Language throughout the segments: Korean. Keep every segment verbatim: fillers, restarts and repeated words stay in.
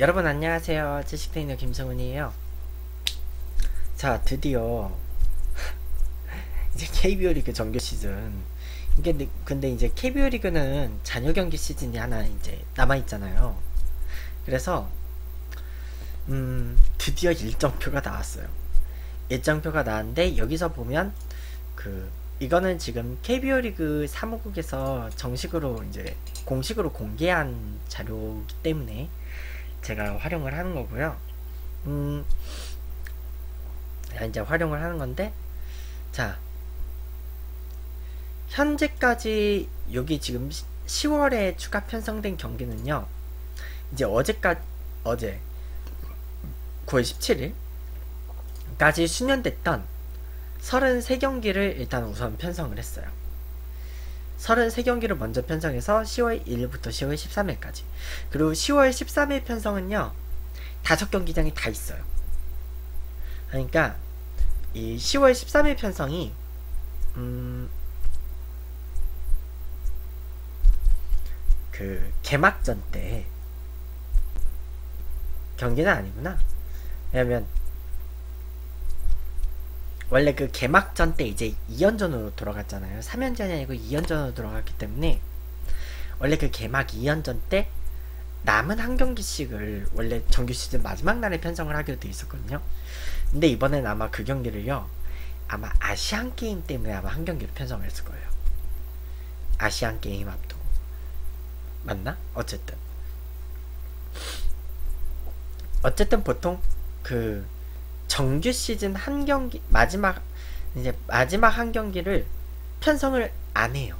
여러분 안녕하세요. 지식테이너 김성훈이에요. 자, 드디어 이제 케이비오 리그 정규 시즌, 이게 근데 이제 케이비오 리그는 잔여 경기 시즌이 하나 이제 남아 있잖아요. 그래서 음 드디어 일정표가 나왔어요. 일정표가 나왔는데 여기서 보면 그 이거는 지금 케이비오 리그 사무국에서 정식으로 이제 공식으로 공개한 자료이기 때문에 제가 활용을 하는 거고요. 음, 이제 활용을 하는 건데, 자, 현재까지 여기 지금 시월에 추가 편성된 경기는요, 이제 어제까지, 어제 구월 십칠일까지 수년됐던 삼십삼 경기를 일단 우선 편성을 했어요. 삼십삼 경기를 먼저 편성해서 시월 일일부터 시월 십삼일까지. 그리고 시월 십삼일 편성은요, 다섯 경기장이 다 있어요. 그러니까 이 시월 십삼일 편성이 음 그 개막전 때 경기는 아니구나. 왜냐면 원래 그 개막전 때 이제 이 연전으로 돌아갔잖아요. 삼 연전이 아니고 이 연전으로 돌아갔기 때문에 원래 그 개막 이 연전 때 남은 한 경기씩을 원래 정규 시즌 마지막 날에 편성을 하기로 돼 있었거든요. 근데 이번엔 아마 그 경기를요, 아마 아시안게임 때문에 아마 한 경기를 편성을 했을 거예요. 아시안게임 앞두고. 맞나? 어쨌든 어쨌든 보통 그 정규 시즌 한 경기 마지막 이제 마지막 한 경기를 편성을 안 해요.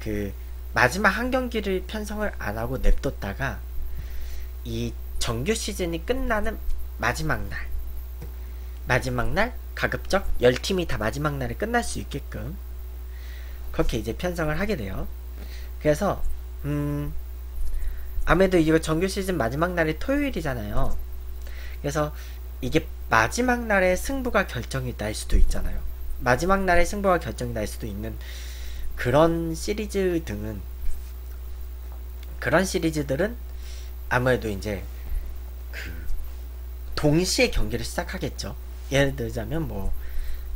그 마지막 한 경기를 편성을 안 하고 냅뒀다가 이 정규 시즌이 끝나는 마지막 날 마지막 날 가급적 열 팀이 다 마지막 날에 끝날 수 있게끔 그렇게 이제 편성을 하게 돼요. 그래서 음 아무래도 이거 정규 시즌 마지막 날이 토요일이잖아요. 그래서 이게 마지막 날에 승부가 결정이 날 수도 있잖아요. 마지막 날에 승부가 결정이 날 수도 있는 그런 시리즈 등은 그런 시리즈들은 아무래도 이제 그 동시에 경기를 시작하겠죠. 예를 들자면 뭐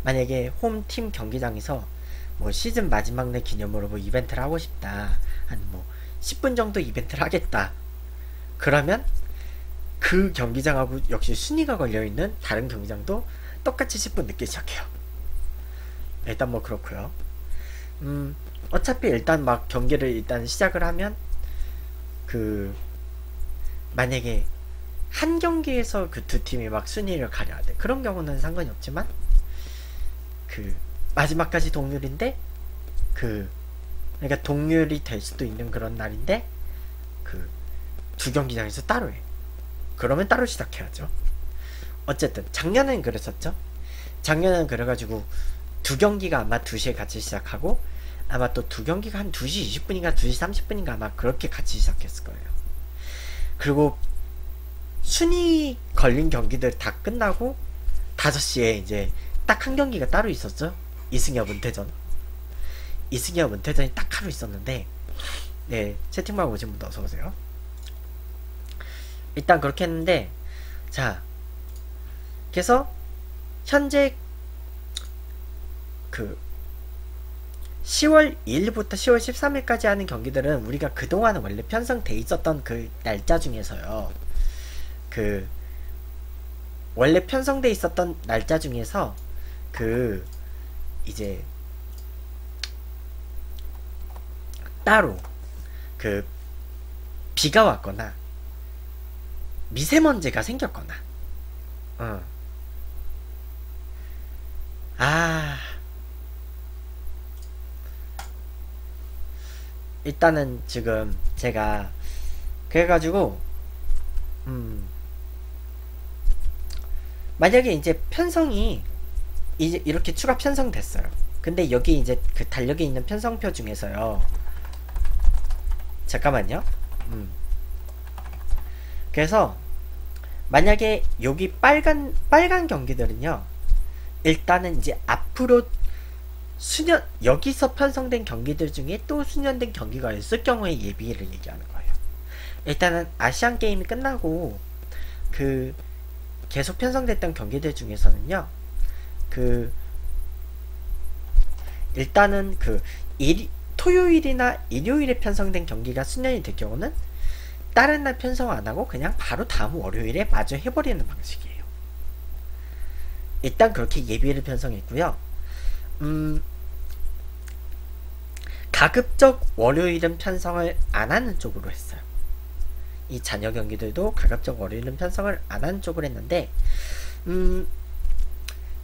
만약에 홈팀 경기장에서 뭐 시즌 마지막 날 기념으로 뭐 이벤트를 하고 싶다, 한 뭐 십 분 정도 이벤트를 하겠다, 그러면 그 경기장하고 역시 순위가 걸려있는 다른 경기장도 똑같이 십 분 늦게 시작해요. 일단 뭐 그렇고요. 음 어차피 일단 막 경기를 일단 시작을 하면 그 만약에 한 경기에서 그 두 팀이 막 순위를 가려야 돼. 그런 경우는 상관이 없지만 그 마지막까지 동률인데 그 그러니까 동률이 될 수도 있는 그런 날인데 그 두 경기장에서 따로 해. 그러면 따로 시작해야죠. 어쨌든 작년엔 그랬었죠. 작년엔 그래가지고 두 경기가 아마 두 시에 같이 시작하고 아마 또 두 경기가 한 두 시 이십 분인가 두 시 삼십 분인가 아마 그렇게 같이 시작했을 거예요. 그리고 순위 걸린 경기들 다 끝나고 다섯 시에 이제 딱 한 경기가 따로 있었죠. 이승엽 은퇴전. 이승엽 은퇴전이 딱 하루 있었는데, 네, 채팅방 오신 분들 어서오세요. 일단 그렇게 했는데, 자, 그래서 현재 그 시월 일일부터 시월 십삼일까지 하는 경기들은 우리가 그동안 원래 편성돼 있었던 그 날짜 중에서요, 그 원래 편성돼 있었던 날짜 중에서 그 이제 따로 그 비가 왔거나 미세먼지가 생겼거나, 어. 아, 일단은 지금 제가 그래가지고 음 만약에 이제 편성이 이제 이렇게 추가 편성됐어요. 근데 여기 이제 그 달력에 있는 편성표 중에서요, 잠깐만요. 음. 그래서 만약에 여기 빨간 빨간 경기들은요, 일단은 이제 앞으로 수년 여기서 편성된 경기들 중에 또 수년된 경기가 있을 경우에 예비를 얘기하는 거예요. 일단은 아시안게임이 끝나고 그 계속 편성됐던 경기들 중에서는요, 그 일단은 그 일, 토요일이나 일요일에 편성된 경기가 수년이 될 경우는 다른 날 편성 안하고 그냥 바로 다음 월요일에 마저 해버리는 방식이에요. 일단 그렇게 예비를 편성했고요. 음, 가급적 월요일은 편성을 안하는 쪽으로 했어요. 이 잔여 경기들도 가급적 월요일은 편성을 안하는 쪽으로 했는데, 음,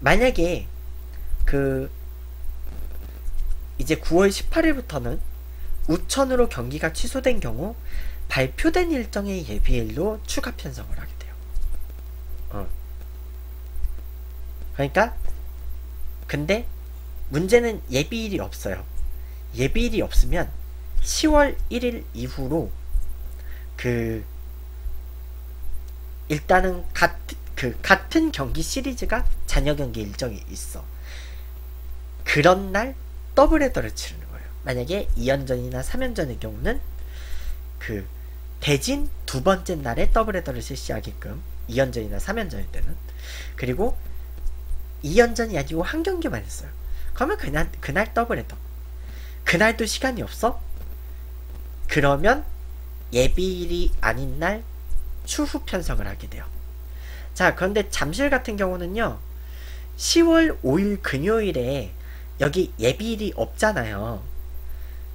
만약에 그 이제 구월 십팔일부터는 우천으로 경기가 취소된 경우 발표된 일정의 예비일로 추가 편성을 하게 돼요. 어. 그러니까 근데 문제는 예비일이 없어요. 예비일이 없으면 시월 일일 이후로 그 일단은 같은 그 같은 경기 시리즈가 잔여 경기 일정이 있어. 그런 날 더블헤더를 치르는 거예요. 만약에 이연전이나 삼연전의 경우는 그 대진 두 번째 날에 더블헤더를 실시하게끔, 이연전이나 삼연전일 때는. 그리고 이연전이 아니고 한 경기만 했어요. 그러면 그날, 그날 더블헤더. 그날도 시간이 없어? 그러면 예비일이 아닌 날 추후 편성을 하게 돼요. 자, 그런데 잠실 같은 경우는요, 시월 오일 금요일에 여기 예비일이 없잖아요.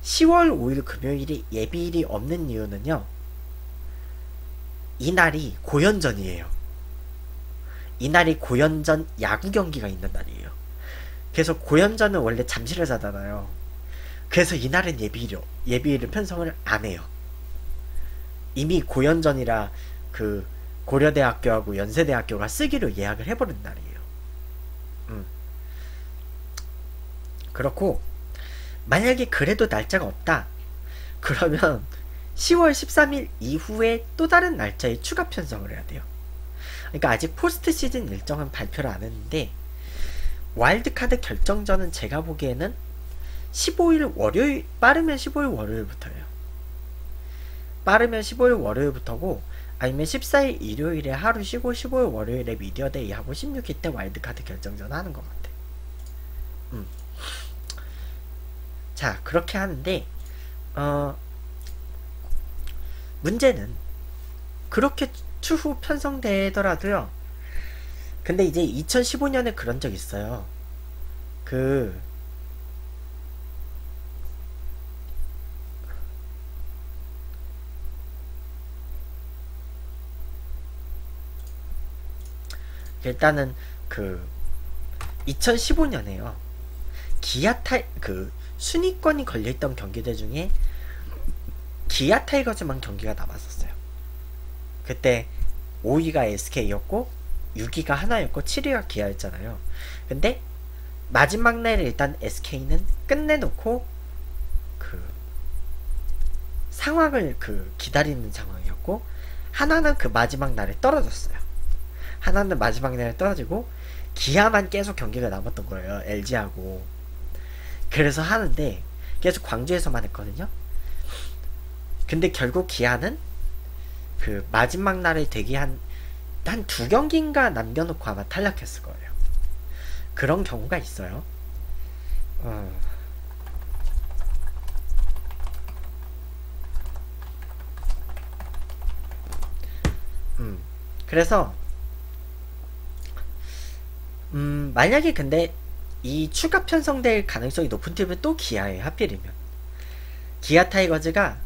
시월 오일 금요일이 예비일이 없는 이유는요, 이날이 고연전이에요. 이날이 고연전 야구 경기가 있는 날이에요. 그래서 고연전은 원래 잠실에서 하잖아요. 그래서 이날은 예비일, 예비일을 편성을 안 해요. 이미 고연전이라 그 고려대학교하고 연세대학교가 쓰기로 예약을 해버린 날이에요. 음. 그렇고 만약에 그래도 날짜가 없다 그러면 시월 십삼일 이후에 또 다른 날짜에 추가 편성을 해야 돼요. 그러니까 아직 포스트 시즌 일정은 발표를 안 했는데, 와일드카드 결정전은 제가 보기에는 십오일 월요일, 빠르면 십오일 월요일부터예요. 빠르면 십오일 월요일부터고, 아니면 십사일 일요일에 하루 쉬고 십오일 월요일에 미디어데이 하고 십육일 때 와일드카드 결정전 하는 것 같아. 음. 자, 그렇게 하는데, 어, 문제는 그렇게 추후 편성되더라도요, 근데 이제 이천십오년에 그런 적 있어요. 그 일단은 그 이천십오년에요 기아 타이 그 순위권이 걸려있던 경기들 중에 기아 타이거즈만 경기가 남았었어요. 그때 오위가 에스케이였고 육위가 하나였고 칠위가 기아였잖아요. 근데 마지막 날에 일단 에스케이는 끝내놓고 그 상황을 그 기다리는 상황이었고, 하나는 그 마지막 날에 떨어졌어요. 하나는 마지막 날에 떨어지고 기아만 계속 경기가 남았던 거예요. 엘지하고. 그래서 하는데 계속 광주에서만 했거든요. 근데 결국 기아는 그 마지막 날에 되게 한 한 두 경기인가 남겨놓고 아마 탈락했을 거예요. 그런 경우가 있어요. 어. 음. 그래서 음 만약에 근데 이 추가 편성될 가능성이 높은 팀은 또 기아예요. 하필이면 기아 타이거즈가,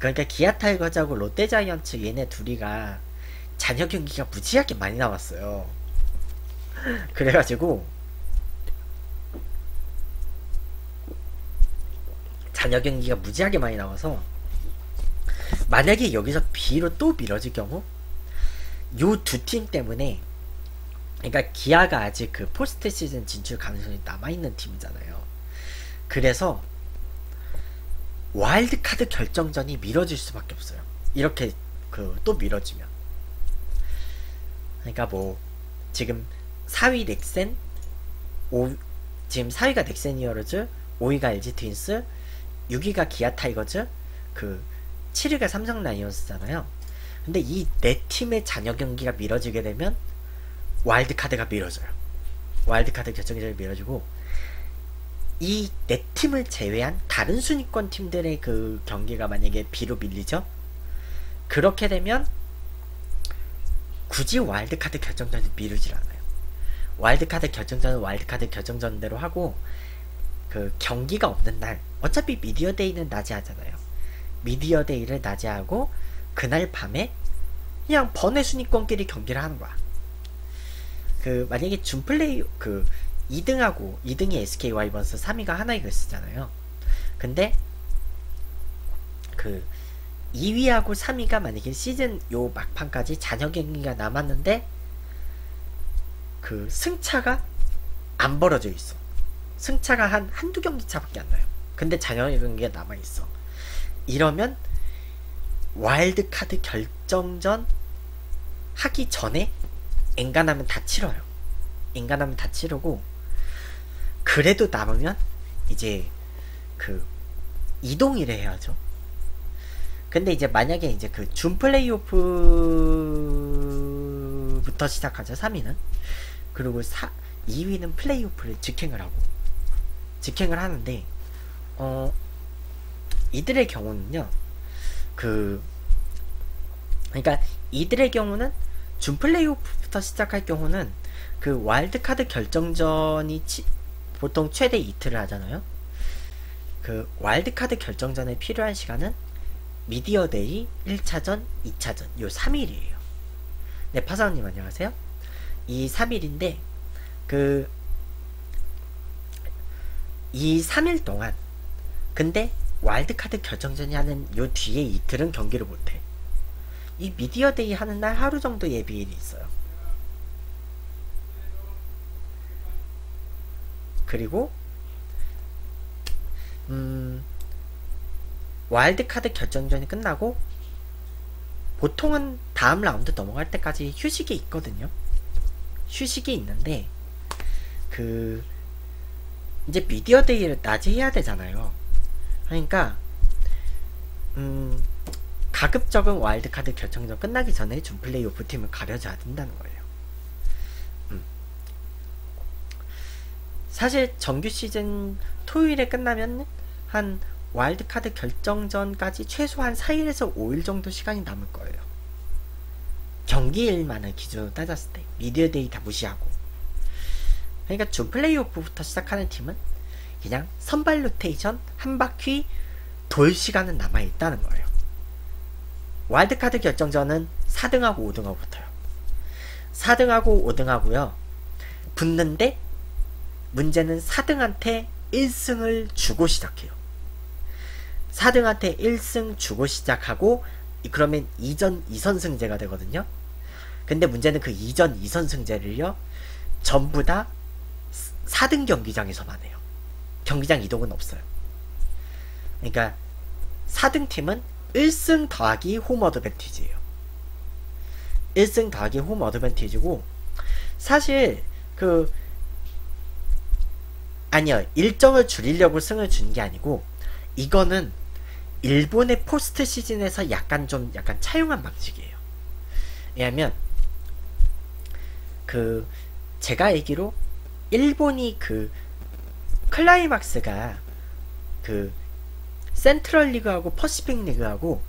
그러니까 기아 타이거즈하고 롯데 자이언츠 얘네 둘이가 잔여 경기가 무지하게 많이 나왔어요. 그래가지고 잔여 경기가 무지하게 많이 나와서 만약에 여기서 B로 또 미뤄질 경우 요 두 팀 때문에, 그러니까 기아가 아직 그 포스트 시즌 진출 가능성이 남아있는 팀이잖아요. 그래서 와일드카드 결정전이 미뤄질 수밖에 없어요. 이렇게 그 또 미뤄지면. 그러니까 뭐 지금 사위 넥센, 오, 지금 사위가 넥센 히어로즈, 오위가 엘지 트윈스, 육위가 기아 타이거즈, 그 칠 위가 삼성 라이온스잖아요. 근데 이 네 팀의 잔여 경기가 미뤄지게 되면 와일드카드가 미뤄져요. 와일드카드 결정전이 미뤄지고 이 네 팀을 제외한 다른 순위권 팀들의 그 경기가 만약에 비로 밀리죠? 그렇게 되면 굳이 와일드카드 결정전이 미루질 않아요. 와일드카드 결정전은 와일드카드 결정전대로 하고 그 경기가 없는 날, 어차피 미디어데이는 낮에 하잖아요. 미디어데이를 낮에 하고 그날 밤에 그냥 번외 순위권끼리 경기를 하는 거야. 그 만약에 준플레이 그 이 등하고 이 등이 에스케이 와이번스, 삼 위가 한화 이글스잖아요. 근데 그 이 위하고 삼 위가 만약에 시즌 요 막판까지 잔여 경기가 남았는데 그 승차가 안 벌어져 있어. 승차가 한 한두 경기 차밖에 안 나요. 근데 잔여 경기가 남아 있어. 이러면 와일드카드 결정전 하기 전에 엔간하면 다 치러요. 엔간하면 다 치르고 그래도 남으면 이제 그 이동일을 해야죠. 근데 이제 만약에 이제 그 준 플레이오프부터 시작하죠. 삼 위는 그리고 사, 이 위는 플레이오프를 직행을 하고 직행을 하는데 어 이들의 경우는요. 그 그러니까 이들의 경우는 준 플레이오프부터 시작할 경우는 그 와일드카드 결정전이 치, 보통 최대 이틀을 하잖아요. 그 와일드카드 결정전에 필요한 시간은 미디어데이, 일 차전, 이 차전 요 삼 일이에요 네, 파사원님 안녕하세요. 이 삼 일인데 그 이 삼 일 동안 근데 와일드카드 결정전이 하는 요 뒤에 이틀은 경기를 못해. 이 미디어데이 하는 날 하루 정도 예비일이 있어요. 그리고 음 와일드카드 결정전이 끝나고 보통은 다음 라운드 넘어갈 때까지 휴식이 있거든요. 휴식이 있는데 그 이제 미디어데이를 낮에 해야 되잖아요. 그러니까 음 가급적은 와일드카드 결정전 끝나기 전에 준 플레이오프 팀을 가려줘야 된다는 거예요. 음. 사실 정규 시즌 토요일에 끝나면 한 와일드카드 결정전까지 최소한 사 일에서 오 일 정도 시간이 남을 거예요. 경기일만을 기준으로 따졌을 때 미디어데이 다 무시하고 그러니까 준 플레이오프부터 시작하는 팀은 그냥 선발 로테이션 한 바퀴 돌 시간은 남아있다는 거예요. 와일드카드 결정전은 사 등하고 오 등하고 붙어요. 사 등하고 오 등하고요 붙는데 문제는 사 등한테 일 승을 주고 시작해요. 사 등한테 일 승 주고 시작하고 그러면 이전 이 선승제가 되거든요. 근데 문제는 그 이전 이 선승제를요 전부 다 사 등 경기장에서만 해요. 경기장 이동은 없어요. 그러니까 사 등 팀은 일 승 더하기 홈 어드밴티지예요. 일 승 더하기 홈 어드밴티지고 사실 그 아니요 일정을 줄이려고 승을 준 게 아니고 이거는 일본의 포스트 시즌에서 약간 좀 약간 차용한 방식이에요. 왜냐면 그 제가 알기로 일본이 그 클라이막스가 그 센트럴 리그하고 퍼시픽 리그하고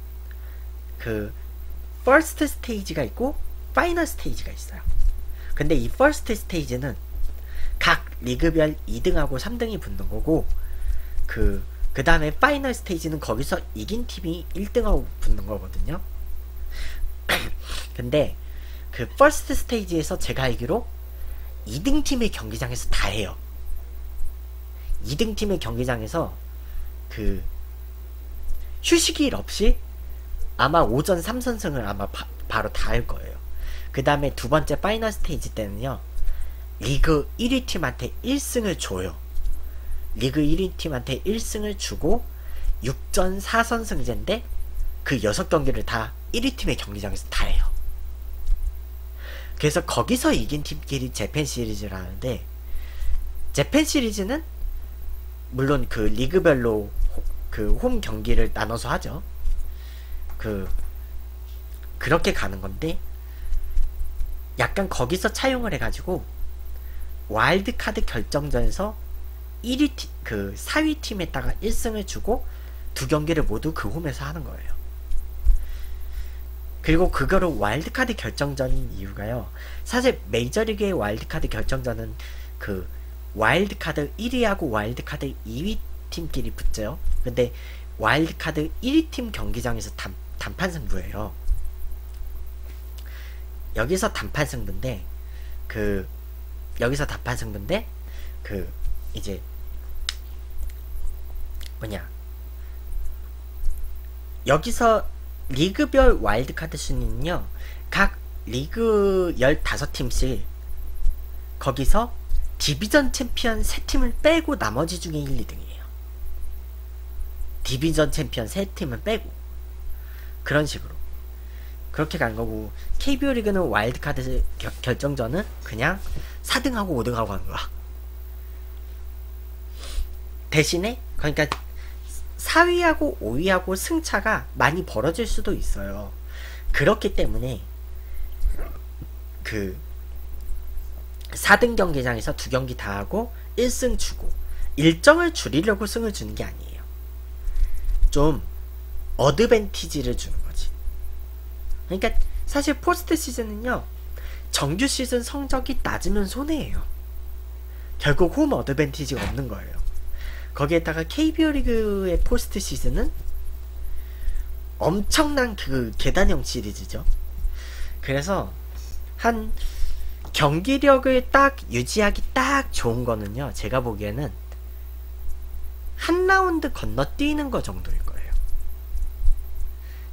그 퍼스트 스테이지가 있고 파이널 스테이지가 있어요. 근데 이 퍼스트 스테이지는 각 리그별 이 등하고 삼 등이 붙는 거고 그 그 다음에 파이널 스테이지는 거기서 이긴 팀이 일 등하고 붙는 거거든요. 근데 그 퍼스트 스테이지에서 제가 알기로 이 등 팀의 경기장에서 다 해요. 이 등 팀의 경기장에서 그 휴식일 없이 아마 오전 삼 선승을 아마 바, 바로 다 할 거예요. 그 다음에 두 번째 파이널 스테이지 때는요 리그 일 위 팀한테 일 승을 줘요. 리그 일 위 팀한테 일 승을 주고 육 전 사 선승제인데 그 여섯 경기를 다 일 위 팀의 경기장에서 다 해요. 그래서 거기서 이긴 팀끼리 재팬 시리즈를 하는데 재팬 시리즈는 물론 그 리그별로 그 홈 경기를 나눠서 하죠. 그 그렇게 가는 건데, 약간 거기서 차용을 해가지고 와일드카드 결정전에서 일 위 팀, 그 사 위 팀에다가 일 승을 주고 두 경기를 모두 그 홈에서 하는 거예요. 그리고 그거를 와일드카드 결정전인 이유가요, 사실 메이저리그의 와일드카드 결정전은 그 와일드카드 일 위하고 와일드카드 이 위 팀끼리 붙죠. 근데 와일드카드 일 위 팀 경기장에서 단, 단판 승부예요. 여기서 단판 승부인데 그 여기서 단판 승부인데 그 이제 뭐냐, 여기서 리그별 와일드카드 순위는요, 각 리그 열다섯 팀씩 거기서 디비전 챔피언 세 팀을 빼고 나머지 중에 일, 이 등이에요. 디비전 챔피언 세 팀은 빼고 그런 식으로 그렇게 간 거고, 케이비오 리그는 와일드카드 겨, 결정전은 그냥 사 등하고 오 등하고 하는 거야. 대신에 그러니까 사 위하고 오 위하고 승차가 많이 벌어질 수도 있어요. 그렇기 때문에 그 사 등 경기장에서 두 경기 다 하고 일 승 주고, 일정을 줄이려고 승을 주는 게 아니에요. 좀 어드밴티지를 주는 거지. 그러니까 사실 포스트 시즌은요, 정규 시즌 성적이 낮으면 손해예요. 결국 홈 어드밴티지가 없는 거예요. 거기에다가 케이비오 리그의 포스트 시즌은 엄청난 그 계단형 시리즈죠. 그래서 한 경기력을 딱 유지하기 딱 좋은 거는요, 제가 보기에는 한 라운드 건너뛰는 거 정도일 거예요.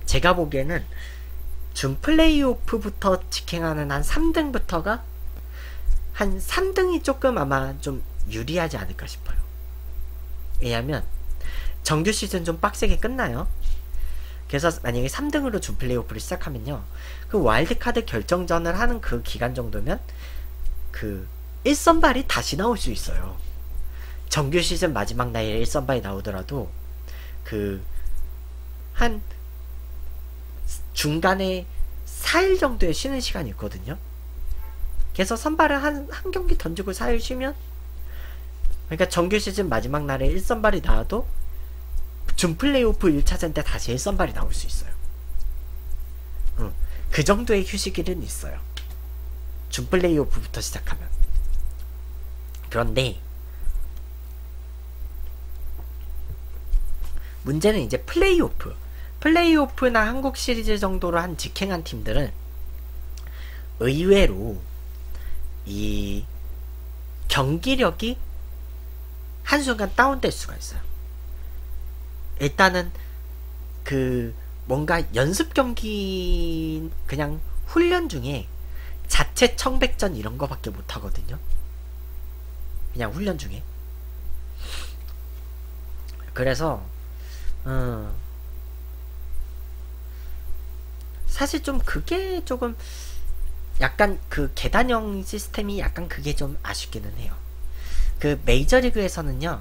제가 보기에는 준 플레이오프부터 직행하는 한 삼 등부터가 한 삼 등이 조금 아마 좀 유리하지 않을까 싶어요. 왜냐면 정규 시즌 좀 빡세게 끝나요. 그래서 만약에 삼 등으로 준 플레이오프를 시작하면요, 그 와일드카드 결정전을 하는 그 기간 정도면 그 일 선발이 다시 나올 수 있어요. 정규 시즌 마지막 날에 일 선발이 나오더라도 그 한 중간에 사 일 정도의 쉬는 시간이 있거든요. 그래서 선발을 한, 한 경기 던지고 사 일 쉬면, 그러니까 정규 시즌 마지막 날에 일 선발이 나와도 준 플레이오프 일 차전 때 다시 일 선발이 나올 수 있어요. 응. 그 정도의 휴식일은 있어요. 준 플레이오프부터 시작하면. 그런데 문제는 이제 플레이오프. 플레이오프나 한국 시리즈 정도로 한 직행한 팀들은 의외로 이 경기력이 한순간 다운될 수가 있어요. 일단은 그 뭔가 연습 경기, 그냥 훈련 중에 자체 청백전 이런 거밖에 못 하거든요. 그냥 훈련 중에. 그래서 음 사실 좀 그게 조금 약간 그 계단형 시스템이 약간 그게 좀 아쉽기는 해요. 그 메이저리그에서는요,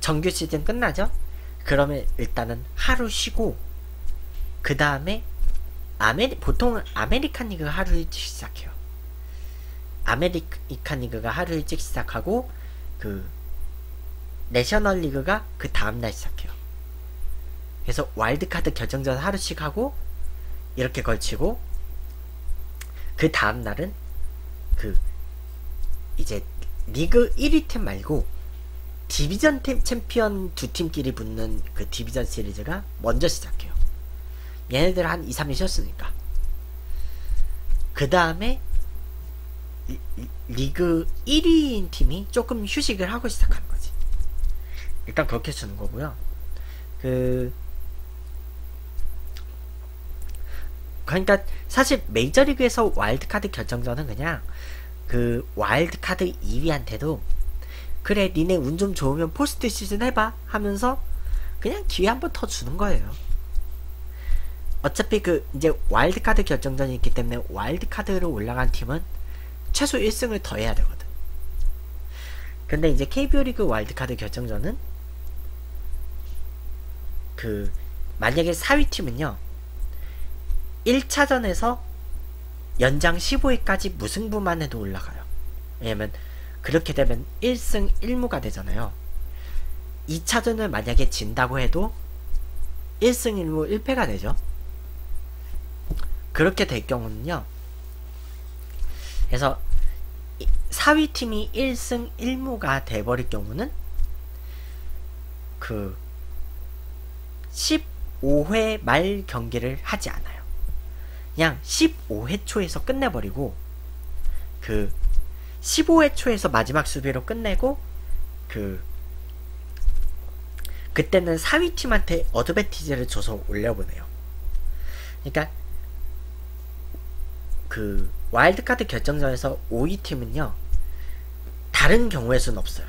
정규 시즌 끝나죠? 그러면 일단은 하루 쉬고 그 다음에 아메리 보통은 아메리칸 리그가 하루 일찍 시작해요. 아메리칸 리그가 하루 일찍 시작하고 그 내셔널 리그가 그 다음날 시작해요. 그래서 와일드카드 결정전 하루씩 하고 이렇게 걸치고 그 다음날은 그 이제 리그 일 위 팀 말고 디비전 팀, 챔피언 두 팀끼리 붙는 그 디비전 시리즈가 먼저 시작해요. 얘네들 한 이, 삼 일 쉬었으니까. 그 다음에 리그 일 위인 팀이 조금 휴식을 하고 시작하는 거지. 일단 그렇게 주는 거고요. 그 그러니까 사실 메이저리그에서 와일드카드 결정전은 그냥 그 와일드카드 이 위한테도 그래 니네 운 좀 좋으면 포스트 시즌 해봐 하면서 그냥 기회 한번 더 주는 거예요. 어차피 그 이제 와일드카드 결정전이 있기 때문에 와일드카드로 올라간 팀은 최소 일 승을 더 해야 되거든. 근데 이제 케이비오 리그 와일드카드 결정전은 그 만약에 사 위 팀은요, 일 차전에서 연장 십오 위까지 무승부만 해도 올라가요. 왜냐면 그렇게 되면 일 승 일 무가 되잖아요. 이 차전을 만약에 진다고 해도 일 승 일 무 일 패가 되죠. 그렇게 될 경우는요, 그래서 사 위 팀이 일 승 일 무가 돼버릴 경우는 그 십오 회 말 경기를 하지 않아요. 그냥 십오 회 초에서 끝내버리고, 그 십오 회 초에서 마지막 수비로 끝내고, 그 그때는 사 위 팀한테 어드밴티지를 줘서 올려보내요. 그러니까 그 와일드카드 결정전에서 오 위 팀은요, 다른 경우의 수는 없어요.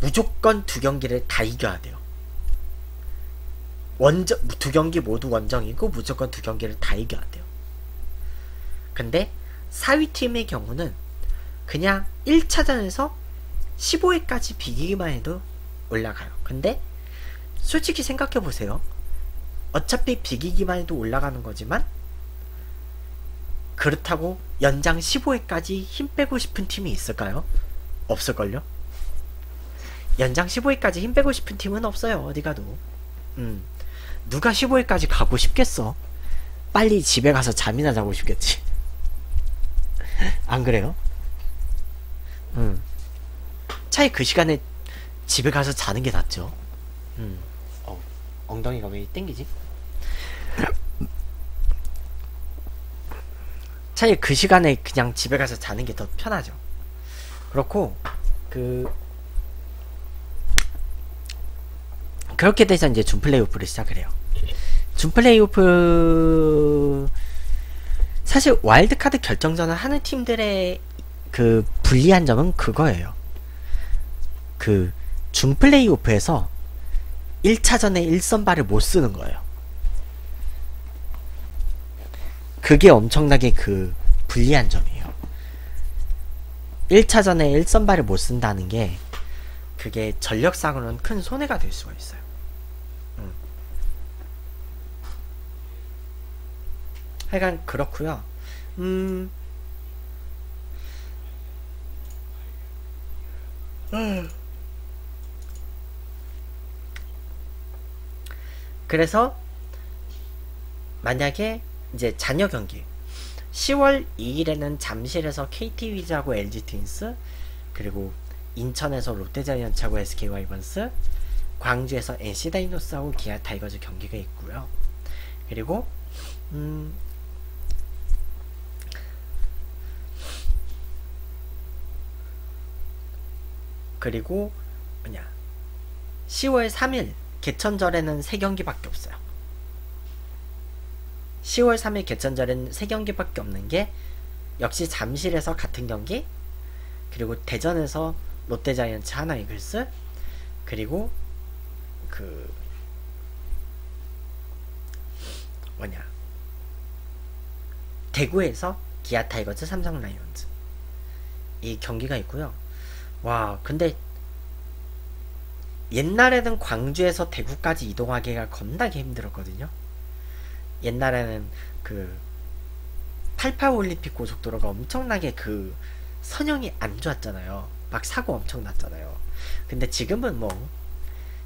무조건 두 경기를 다 이겨야 돼요. 원정, 두 경기 모두 원정이고 무조건 두 경기를 다 이겨야 돼요. 근데 사 위 팀의 경우는 그냥 일 차전에서 십오 회까지 비기기만 해도 올라가요. 근데 솔직히 생각해보세요. 어차피 비기기만 해도 올라가는 거지만, 그렇다고 연장 십오 회까지 힘 빼고 싶은 팀이 있을까요? 없을걸요? 연장 십오 회까지 힘 빼고 싶은 팀은 없어요. 어디가도. 음, 누가 십오 회까지 가고 싶겠어? 빨리 집에 가서 잠이나 자고 싶겠지. 안 그래요? 음, 차라리 그 시간에 집에 가서 자는 게 낫죠. 음, 어, 엉덩이가 왜 땡기지? 차라리 그 시간에 그냥 집에 가서 자는 게 더 편하죠. 그렇고, 그, 그렇게 돼서 이제 준 플레이오프를 시작을 해요. 준 플레이오프, 사실 와일드카드 결정전을 하는 팀들의 그 불리한 점은 그거예요. 그 준 플레이오프에서 일 차전에 일선발을 못 쓰는 거예요. 그게 엄청나게 그 불리한 점이에요. 일 차전에 일선발을 못 쓴다는 게, 그게 전력상으로는 큰 손해가 될 수가 있어요. 음. 하여간 그렇구요. 음. 음. 그래서 만약에 이제 잔여 경기 시월 이일에는 잠실에서 케이티 위즈하고 엘지 트윈스, 그리고 인천에서 롯데 자이언츠하고 에스케이 와이번스, 광주에서 엔씨 다이노스하고 기아 타이거즈 경기가 있고요. 그리고 음 그리고 뭐냐, 시월 삼일 개천절에는 세 경기밖에 없어요. 시월 삼일 개천절에는 세 경기밖에 없는게, 역시 잠실에서 같은 경기, 그리고 대전에서 롯데 자이언츠 한화 이글스, 그리고 그 뭐냐, 대구에서 기아 타이거즈 삼성 라이온즈 이 경기가 있고요. 와, 근데 옛날에는 광주에서 대구까지 이동하기가 겁나게 힘들었거든요. 옛날에는 그 팔십팔 올림픽 고속도로가 엄청나게 그 선형이 안 좋았잖아요. 막 사고 엄청 났잖아요. 근데 지금은 뭐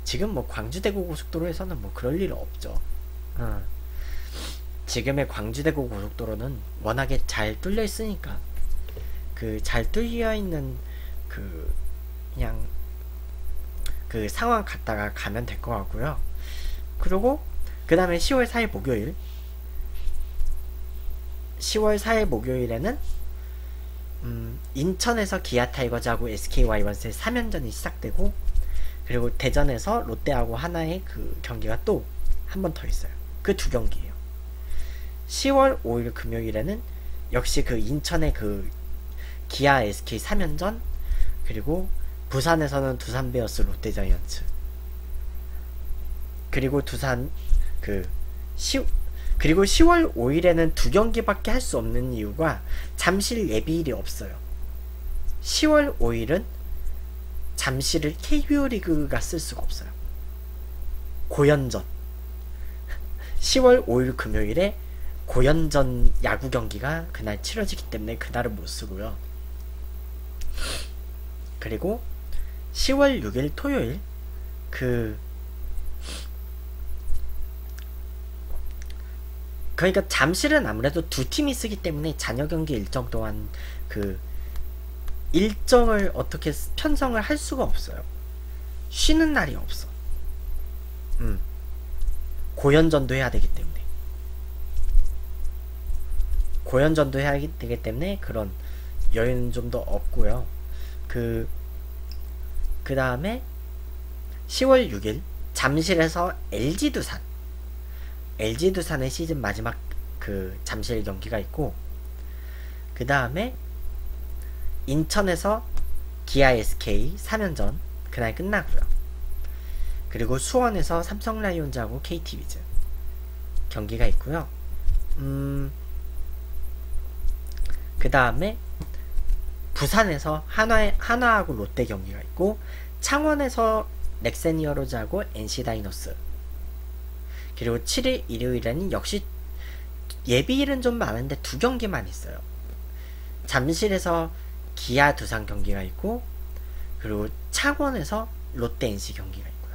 지금 뭐 광주대구 고속도로에서는 뭐 그럴 일 없죠. 어. 지금의 광주대구 고속도로는 워낙에 잘 뚫려 있으니까, 그 잘 뚫려 있는 그 그냥 그 상황 갔다가 가면 될 것 같고요. 그리고 그 다음에 시월 사일 목요일, 시월 사일 목요일에는 음, 인천에서 기아 타이거즈하고 에스케이 와이번스의 삼 연전이 시작되고, 그리고 대전에서 롯데하고 하나의 그 경기가 또 한 번 더 있어요. 그 두 경기예요. 시월 오일 금요일에는 역시 그 인천의 그 기아 에스케이 삼 연전, 그리고 부산에서는 두산 베어스 롯데 자이언츠, 그리고 두산 그 시 그리고 시월 오일에는 두 경기밖에 할 수 없는 이유가 잠실 예비일이 없어요. 시월 오일은 잠실을 케이비오 리그가 쓸 수가 없어요. 고연전. 시월 오일 금요일에 고연전 야구 경기가 그날 치러지기 때문에 그날은 못 쓰고요. 그리고 시월 육일 토요일 그 그러니까 잠실은 아무래도 두 팀이 쓰기 때문에 잔여 경기 일정 또한 그 일정을 어떻게 편성을 할 수가 없어요. 쉬는 날이 없어. 음. 고연전도 해야 되기 때문에 고연전도 해야 되기 때문에 그런 여유는 좀 더 없고요. 그 그 다음에 시월 육일 잠실에서 엘지 두산 엘지 두산의 시즌 마지막 그 잠실 경기가 있고, 그 다음에 인천에서 기아 에스케이 삼 연전 그날 끝나고요. 그리고 수원에서 삼성 라이온즈하고 케이티 위즈 경기가 있고요. 음, 그 다음에 부산에서 한화, 한화하고 롯데 경기가 있고, 창원에서 넥센 히어로즈하고 엔씨 다이노스. 그리고 칠일 일요일에는 역시 예비일은 좀 많은데 두 경기만 있어요. 잠실에서 기아 두산 경기가 있고, 그리고 창원에서 롯데 엔씨 경기가 있고요.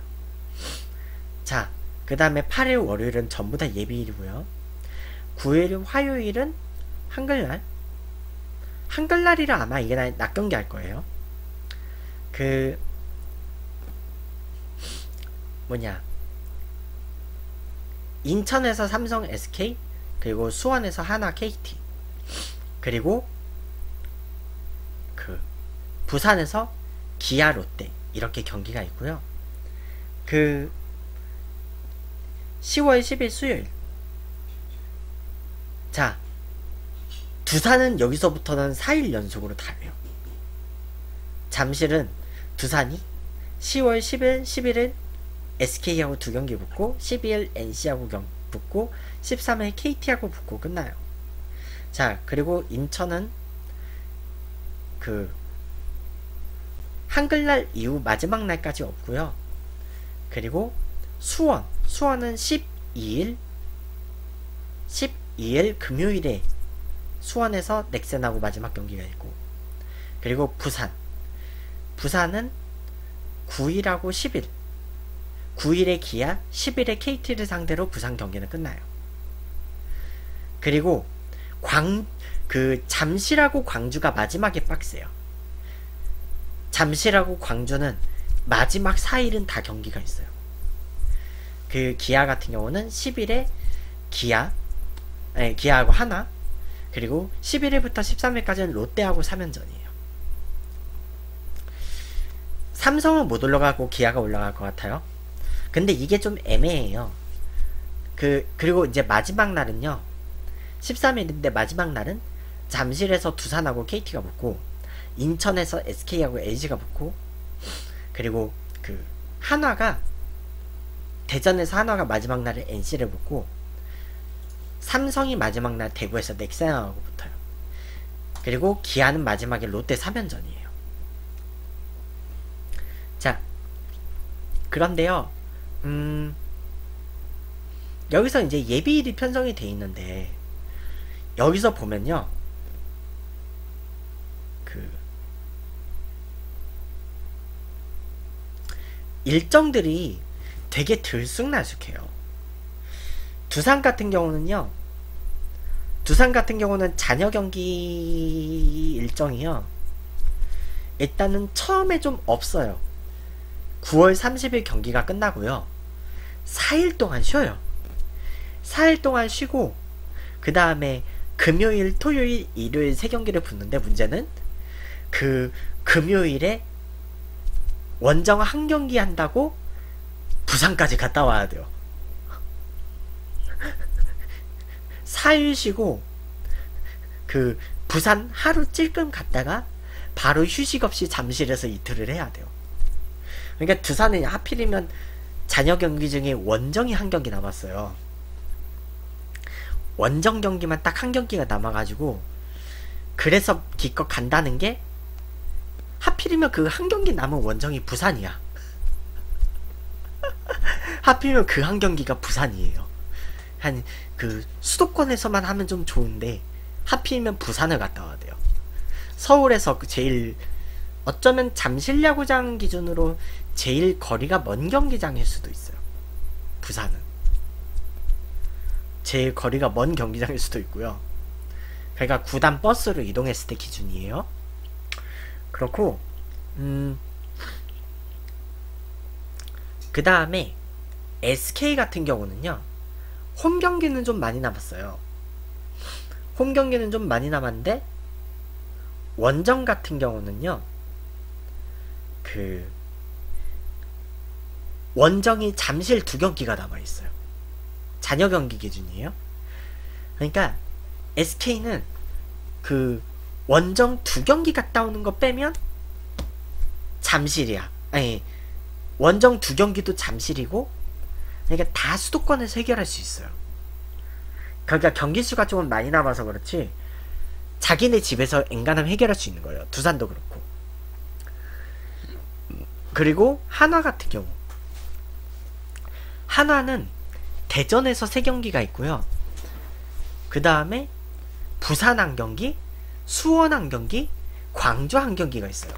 자, 그 다음에 팔일 월요일은 전부 다 예비일이고요. 구일 화요일은 한글날 한글날이라 아마 이게 낮 경기 할 거예요. 그 뭐냐 인천에서 삼성 에스케이, 그리고 수원에서 한화 케이티, 그리고 그 부산에서 기아 롯데 이렇게 경기가 있고요. 그 시월 십일 수요일 자 두산은 여기서부터는 사일 연속으로 다예요. 잠실은 두산이 시월 십일, 십일은 에스케이하고 두 경기 붙고, 십이일 엔씨하고 경, 붙고, 십삼일 케이티하고 붙고 끝나요. 자, 그리고 인천은 그 한글날 이후 마지막 날까지 없고요. 그리고 수원, 수원은 십이일 금요일에 수원에서 넥센하고 마지막 경기가 있고, 그리고 부산, 부산은 구일하고 십일 구일에 기아, 십일에 케이티를 상대로 부산 경기는 끝나요. 그리고 광, 그 잠실하고 광주가 마지막에 빡세요. 잠실하고 광주는 마지막 사일은 다 경기가 있어요. 그 기아 같은 경우는 십일에 기아, 아니, 기아하고 하나, 그리고 십일일부터 십삼일까지는 롯데하고 삼 연전이에요. 삼성은 못 올라가고 기아가 올라갈 것 같아요. 근데 이게 좀 애매해요. 그, 그리고 이제 마지막 날은요. 십삼일인데 마지막 날은 잠실에서 두산하고 케이티가 붙고, 인천에서 에스케이하고 엘지가 붙고, 그리고 그 한화가 대전에서 한화가 마지막 날에 엔씨를 붙고, 삼성이 마지막 날 대구에서 넥센하고 붙어요. 그리고 기아는 마지막에 롯데 삼 연전이에요. 자, 그런데요. 음, 여기서 이제 예비일이 편성이 돼 있는데, 여기서 보면요. 그, 일정들이 되게 들쑥날쑥해요. 두산 같은 경우는요, 두산 같은 경우는 잔여 경기 일정이요. 일단은 처음에 좀 없어요. 구월 삼십일 경기가 끝나고요. 사일 동안 쉬어요. 사일 동안 쉬고, 그 다음에 금요일, 토요일, 일요일 세 경기를 붙는데, 문제는 그 금요일에 원정 한 경기 한다고 부산까지 갔다 와야 돼요. 사일 쉬고 그 부산 하루 찔끔 갔다가 바로 휴식 없이 잠실에서 이틀을 해야 돼요. 그러니까 두산은 하필이면 잔여 경기 중에 원정이 한 경기 남았어요. 원정 경기만 딱 한 경기가 남아가지고, 그래서 기껏 간다는 게, 하필이면 그 한 경기 남은 원정이 부산이야. 하필이면 그 한 경기가 부산이에요. 한 그 수도권에서만 하면 좀 좋은데 하필이면 부산을 갔다 와야 돼요. 서울에서 제일, 어쩌면 잠실야구장 기준으로 제일 거리가 먼 경기장일 수도 있어요. 부산은 제일 거리가 먼 경기장일 수도 있고요. 그러니까 구단 버스로 이동했을 때 기준이에요. 그렇고 음, 그 다음에 에스케이 같은 경우는요, 홈 경기는 좀 많이 남았어요. 홈 경기는 좀 많이 남았는데 원정 같은 경우는요, 그 원정이 잠실 두 경기가 남아있어요. 잔여 경기 기준이에요. 그러니까 에스케이는 그 원정 두 경기 갔다 오는 거 빼면 잠실이야. 아니, 원정 두 경기도 잠실이고, 그러니까 다 수도권에서 해결할 수 있어요. 그러니까 경기수가 조금 많이 남아서 그렇지 자기네 집에서 엔간하면 해결할 수 있는 거예요. 두산도 그렇고. 그리고 한화 같은 경우, 한화는 대전에서 세 경기가 있고요. 그 다음에 부산 한 경기, 수원 한 경기, 광주 한 경기가 있어요.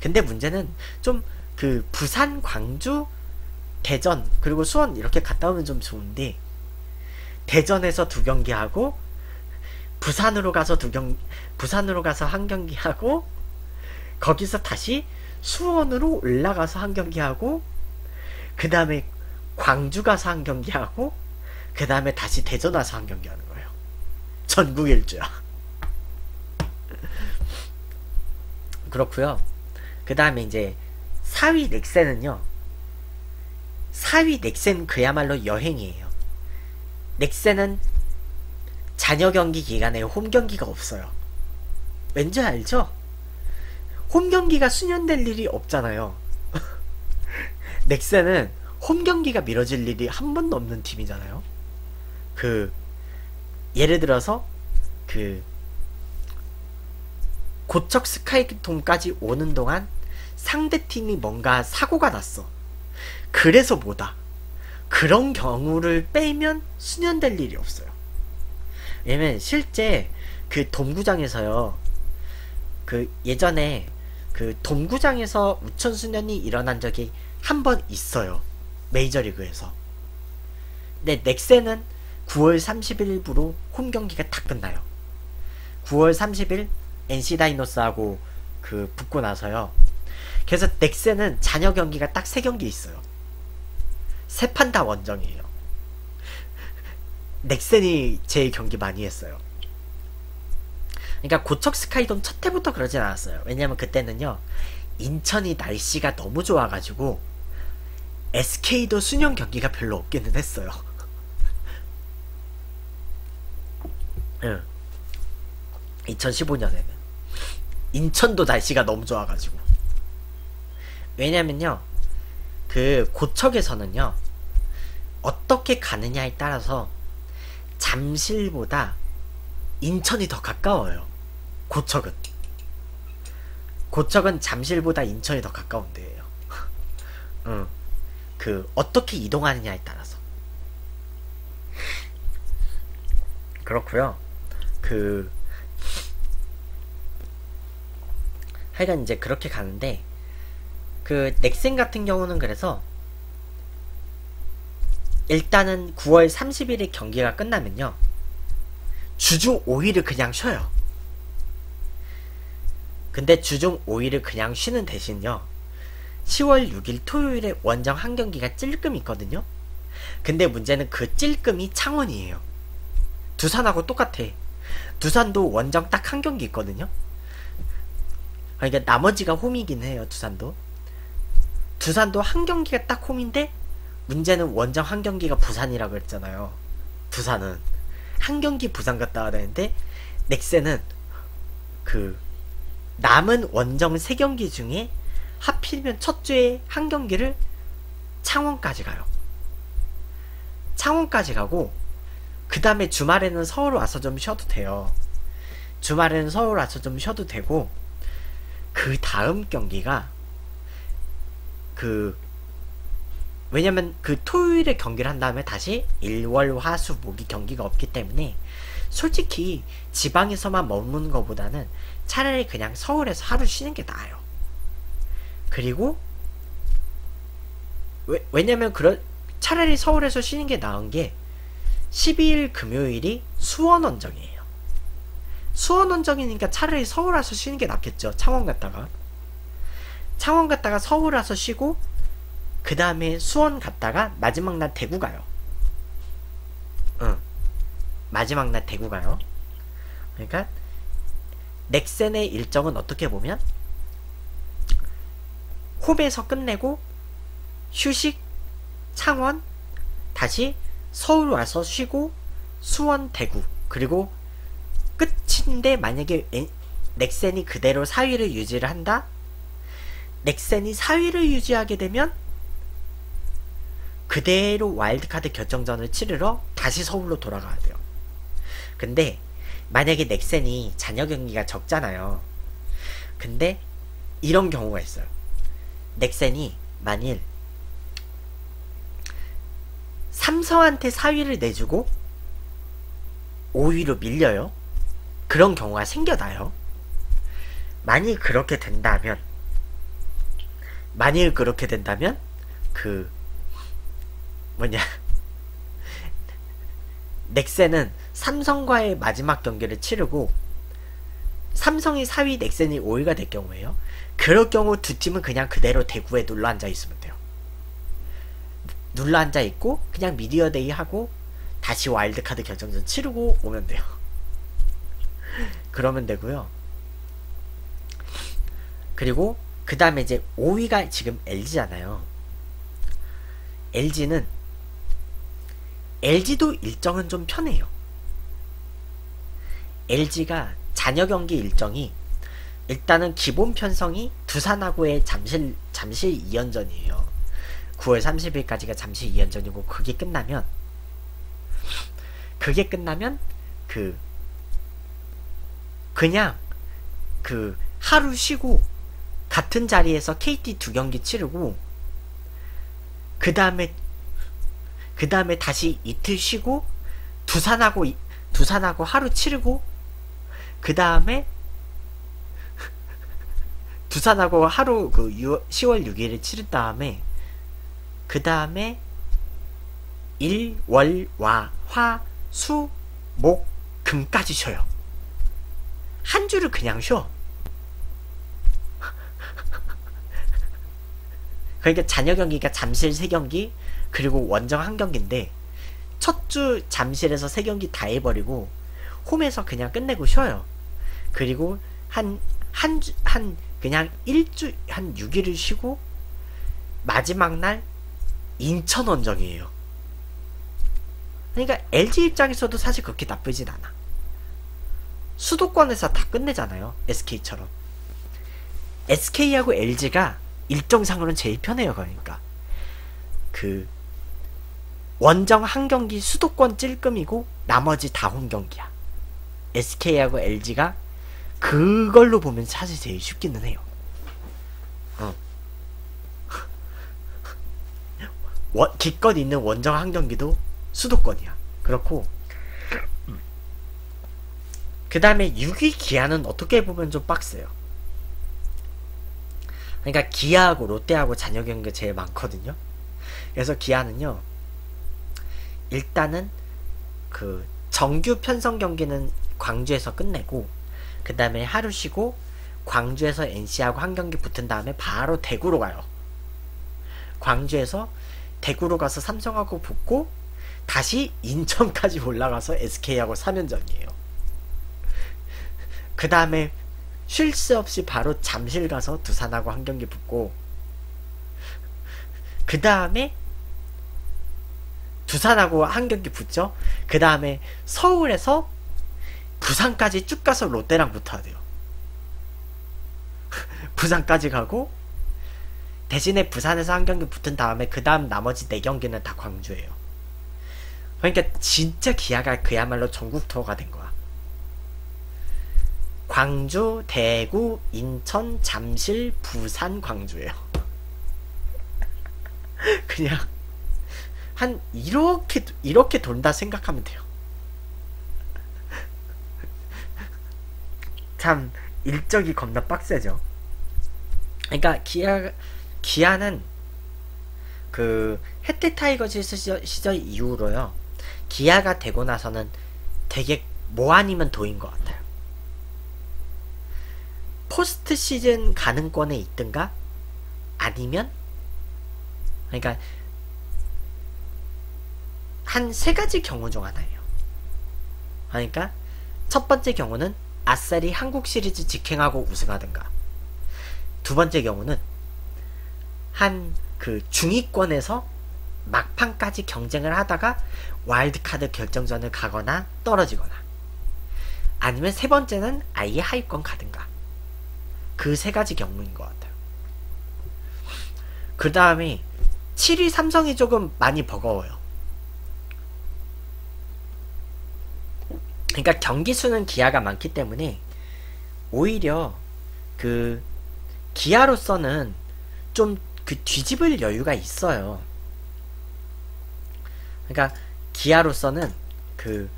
근데 문제는 좀 그 부산, 광주, 대전, 그리고 수원 이렇게 갔다 오면 좀 좋은데, 대전에서 두 경기 하고, 부산으로 가서 두 경, 부산으로 가서 한 경기 하고, 거기서 다시 수원으로 올라가서 한 경기 하고, 그 다음에 광주 가서 한 경기 하고, 그 다음에 다시 대전 와서 한 경기 하는 거예요. 전국 일주야. 그렇구요. 그 다음에 이제 사 위 넥센은요, 사 위 넥센 그야말로 여행이에요. 넥센은 잔여 경기 기간에 홈 경기가 없어요. 왠지 알죠? 홈 경기가 수년될 일이 없잖아요. 넥센은 홈 경기가 미뤄질 일이 한 번도 없는 팀이잖아요. 그 예를 들어서 그 고척 스카이돔까지 오는 동안 상대팀이 뭔가 사고가 났어. 그래서 뭐다, 그런 경우를 빼면 수년될 일이 없어요. 왜냐면 실제 그 돔구장에서요, 그 예전에 그 돔구장에서 우천수년이 일어난 적이 한 번 있어요. 메이저리그에서. 근데 넥센은 구월 삼십일부로 홈경기가 다 끝나요. 구월 삼십일 엔씨 다이노스하고 그 붙고 나서요. 그래서 넥센은 잔여 경기가 딱 세 경기 있어요. 세 판 다 원정이에요. 넥센이 제일 경기 많이 했어요. 그러니까 고척 스카이돔 첫 해부터 그러진 않았어요. 왜냐면 그때는요, 인천이 날씨가 너무 좋아가지고 에스케이도 수년 경기가 별로 없기는 했어요. 응. 이천십오년에는 인천도 날씨가 너무 좋아가지고. 왜냐면요, 그 고척에서는요 어떻게 가느냐에 따라서 잠실보다 인천이 더 가까워요. 고척은 고척은 잠실보다 인천이 더 가까운 데예요. 응. 그 어떻게 이동하느냐에 따라서. 그렇구요. 그 하여간 이제 그렇게 가는데, 그 넥센 같은 경우는 그래서 일단은 구월 삼십일에 경기가 끝나면요 주중 오 일을 그냥 쉬어요. 근데 주중 오 일을 그냥 쉬는 대신요, 시월 육일 토요일에 원정 한 경기가 찔끔 있거든요. 근데 문제는 그 찔끔이 창원이에요. 두산하고 똑같아. 두산도 원정 딱 한 경기 있거든요. 그러니까 나머지가 홈이긴 해요. 두산도 두산도 한 경기가 딱 홈인데, 문제는 원정 한 경기가 부산이라고 했잖아요. 두산은 한 경기 부산 갔다 와야 되는데, 넥센은 그 남은 원정 세 경기 중에 하필이면 첫 주에 한 경기를 창원까지 가요. 창원까지 가고, 그 다음에 주말에는 서울 와서 좀 쉬어도 돼요. 주말에는 서울 와서 좀 쉬어도 되고, 그 다음 경기가 그 왜냐면 그 토요일에 경기를 한 다음에 다시 일월 화수 목이 경기가 없기 때문에 솔직히 지방에서만 머무는 것보다는 차라리 그냥 서울에서 하루 쉬는 게 나아요. 그리고 왜, 왜냐면 그런 차라리 서울에서 쉬는 게 나은 게 십이일 금요일이 수원 원정이에요. 수원 원정이니까 차라리 서울 와서 쉬는 게 낫겠죠. 창원 갔다가 창원 갔다가 서울 와서 쉬고 그 다음에 수원 갔다가 마지막 날 대구 가요. 응, 마지막 날 대구 가요. 그러니까 넥센의 일정은 어떻게 보면 홈에서 끝내고 휴식, 창원, 다시 서울 와서 쉬고 수원, 대구, 그리고 끝인데 만약에 넥센이 그대로 사 위를 유지를 한다? 넥센이 사 위를 유지하게 되면 그대로 와일드카드 결정전을 치르러 다시 서울로 돌아가야 돼요. 근데 만약에 넥센이 잔여 경기가 적잖아요. 근데 이런 경우가 있어요. 넥센이 만일 삼성한테 사 위를 내주고 오 위로 밀려요. 그런 경우가 생겨나요. 만일 그렇게 된다면 만일 그렇게 된다면 그 뭐냐 넥센은 삼성과의 마지막 경기를 치르고 삼성이 사 위, 넥센이 오 위가 될 경우에요. 그럴 경우 두 팀은 그냥 그대로 대구에 눌러 앉아 있으면 돼요. 눌러 앉아 있고 그냥 미디어데이 하고 다시 와일드카드 결정전 치르고 오면 돼요. 그러면 되고요. 그리고 그 다음에 이제 오 위가 지금 엘지잖아요. 엘지는 엘지도 일정은 좀 편해요. 엘지가 잔여 경기 일정이 일단은 기본 편성이 두산하고의 잠실 잠실 이 연전이에요. 구월 삼십일까지가 잠실 이 연전이고 그게 끝나면 그게 끝나면 그 그냥 그 하루 쉬고 같은 자리에서 케이티 두 경기 치르고 그 다음에 그 다음에 다시 이틀 쉬고 두산하고 두산하고 하루 치르고 그 다음에 두산하고 하루 그 시월 육일을 치른 다음에 그 다음에 일, 월, 와, 화, 수, 목, 금까지 쉬어요. 한 주를 그냥 쉬어. 그러니까 잔여 경기가 잠실 세 경기 그리고 원정 한 경기인데 첫 주 잠실에서 세 경기 다 해버리고 홈에서 그냥 끝내고 쉬어요. 그리고 한 한 주 한 그냥 일주 한 육 일을 쉬고 마지막 날 인천 원정이에요. 그러니까 엘지 입장에서도 사실 그렇게 나쁘진 않아. 수도권에서 다 끝내잖아요. 에스케이처럼. 에스케이하고 엘지가 일정상으로는 제일 편해요. 그러니까 그 원정 한 경기 수도권 찔끔이고 나머지 다 홈 경기야. 에스케이하고 엘지가 그걸로 보면 사실 제일 쉽기는 해요. 어. 원, 기껏 있는 원정 한 경기도 수도권이야. 그렇고 그 다음에 육 위 기아는 어떻게 보면 좀 빡세요. 그러니까 기아하고 롯데하고 잔여 경기가 제일 많거든요. 그래서 기아는요 일단은 그 정규 편성 경기는 광주에서 끝내고 그 다음에 하루 쉬고 광주에서 엔씨하고 한 경기 붙은 다음에 바로 대구로 가요. 광주에서 대구로 가서 삼성하고 붙고 다시 인천까지 올라가서 에스케이하고 삼 연전이에요. 그 다음에 쉴 새 없이 바로 잠실 가서 두산하고 한 경기 붙고 그 다음에 두산하고 한 경기 붙죠. 그 다음에 서울에서 부산까지 쭉 가서 롯데랑 붙어야 돼요. 부산까지 가고 대신에 부산에서 한 경기 붙은 다음에 그 다음 나머지 네 경기는 다 광주예요. 그러니까 진짜 기아가 그야말로 전국 투어가 된 거야. 광주, 대구, 인천, 잠실, 부산, 광주예요. 그냥 한 이렇게 이렇게 돈다 생각하면 돼요. 참 일적이 겁나 빡세죠. 그러니까 기아 기아는 그 해태 타이거즈 시절, 시절 이후로요, 기아가 되고 나서는 되게 뭐 아니면 도인 것 같아요. 포스트 시즌 가능권에 있든가 아니면, 그러니까 한 세 가지 경우 중 하나예요. 그러니까 첫 번째 경우는 아싸리 한국 시리즈 직행하고 우승하든가, 두 번째 경우는 한 그 중위권에서 막판까지 경쟁을 하다가 와일드카드 결정전을 가거나 떨어지거나, 아니면 세 번째는 아예 하위권 가든가. 그 세 가지 경우인 것 같아요. 그 다음에 칠 위 삼성이 조금 많이 버거워요. 그러니까 경기수는 기아가 많기 때문에 오히려 그 기아로서는 좀 그 뒤집을 여유가 있어요. 그러니까 기아로서는 그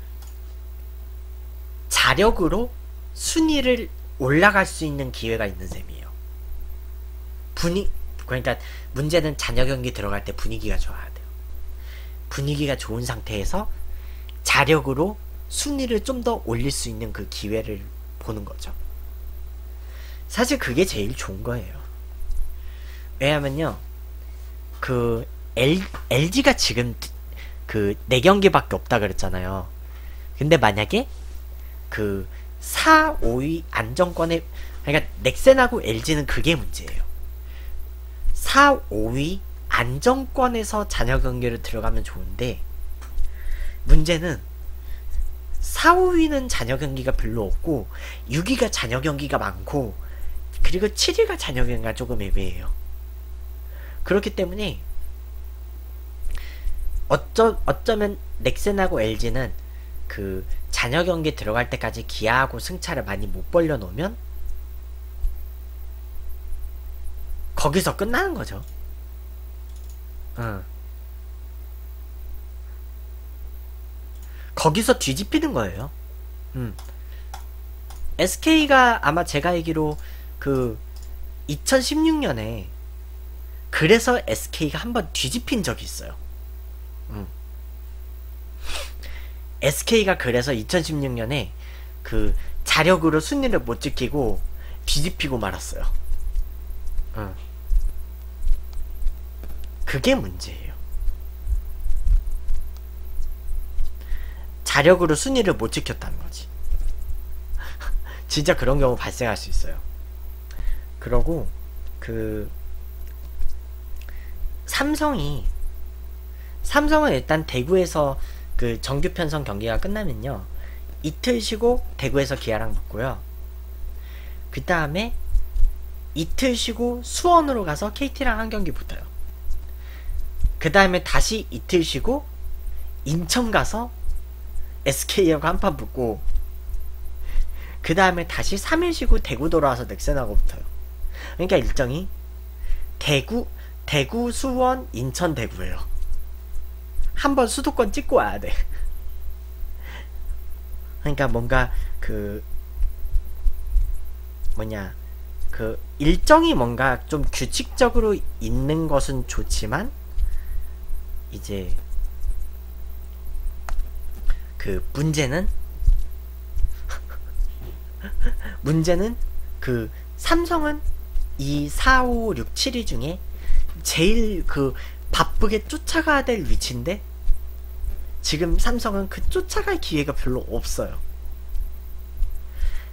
자력으로 순위를 올라갈 수 있는 기회가 있는 셈이에요. 분위 그러니까 문제는 잔여 경기 들어갈 때 분위기가 좋아야 돼요. 분위기가 좋은 상태에서 자력으로 순위를 좀 더 올릴 수 있는 그 기회를 보는 거죠. 사실 그게 제일 좋은 거예요. 왜냐면요, 그 L, 엘지가 지금 그 네 경기밖에 없다 그랬잖아요. 근데 만약에 그 사, 오 위 안정권에, 그러니까 넥센하고 엘지는 그게 문제예요. 사, 오 위 안정권에서 잔여 경기를 들어가면 좋은데, 문제는 사, 오 위는 잔여 경기가 별로 없고, 육 위가 잔여 경기가 많고, 그리고 칠 위가 잔여 경기가 조금 애매해요. 그렇기 때문에 어쩌, 어쩌면 넥센하고 엘지는 그 잔여 경기 들어갈 때까지 기아하고 승차를 많이 못 벌려놓으면 거기서 끝나는 거죠. 어. 거기서 뒤집히는 거예요. 음. 에스케이가 아마 제가 알기로 그 이천십육 년에 그래서 에스케이가 한번 뒤집힌 적이 있어요. 음. 에스케이가 그래서 이천십육 년에 그 자력으로 순위를 못 지키고 뒤집히고 말았어요. 음. 그게 문제예요. 자력으로 순위를 못 지켰다는 거지. 진짜 그런 경우 발생할 수 있어요. 그러고 그 삼성이 삼성은 일단 대구에서 그 정규 편성 경기가 끝나면요, 이틀 쉬고 대구에서 기아랑 붙고요, 그 다음에 이틀 쉬고 수원으로 가서 케이티랑 한 경기 붙어요. 그 다음에 다시 이틀 쉬고 인천 가서 에스케이하고 한판 붙고, 그 다음에 다시 삼 일 쉬고 대구 돌아와서 넥센하고 붙어요. 그러니까 일정이 대구, 대구, 수원, 인천, 대구예요. 한번 수도권 찍고 와야 돼. 그러니까 뭔가 그 뭐냐 그 일정이 뭔가 좀 규칙적으로 있는 것은 좋지만, 이제 그 문제는 문제는 그 삼성은 이 사, 오, 육, 칠 위 중에 제일 그 바쁘게 쫓아가야 될 위치인데, 지금 삼성은 그 쫓아갈 기회가 별로 없어요.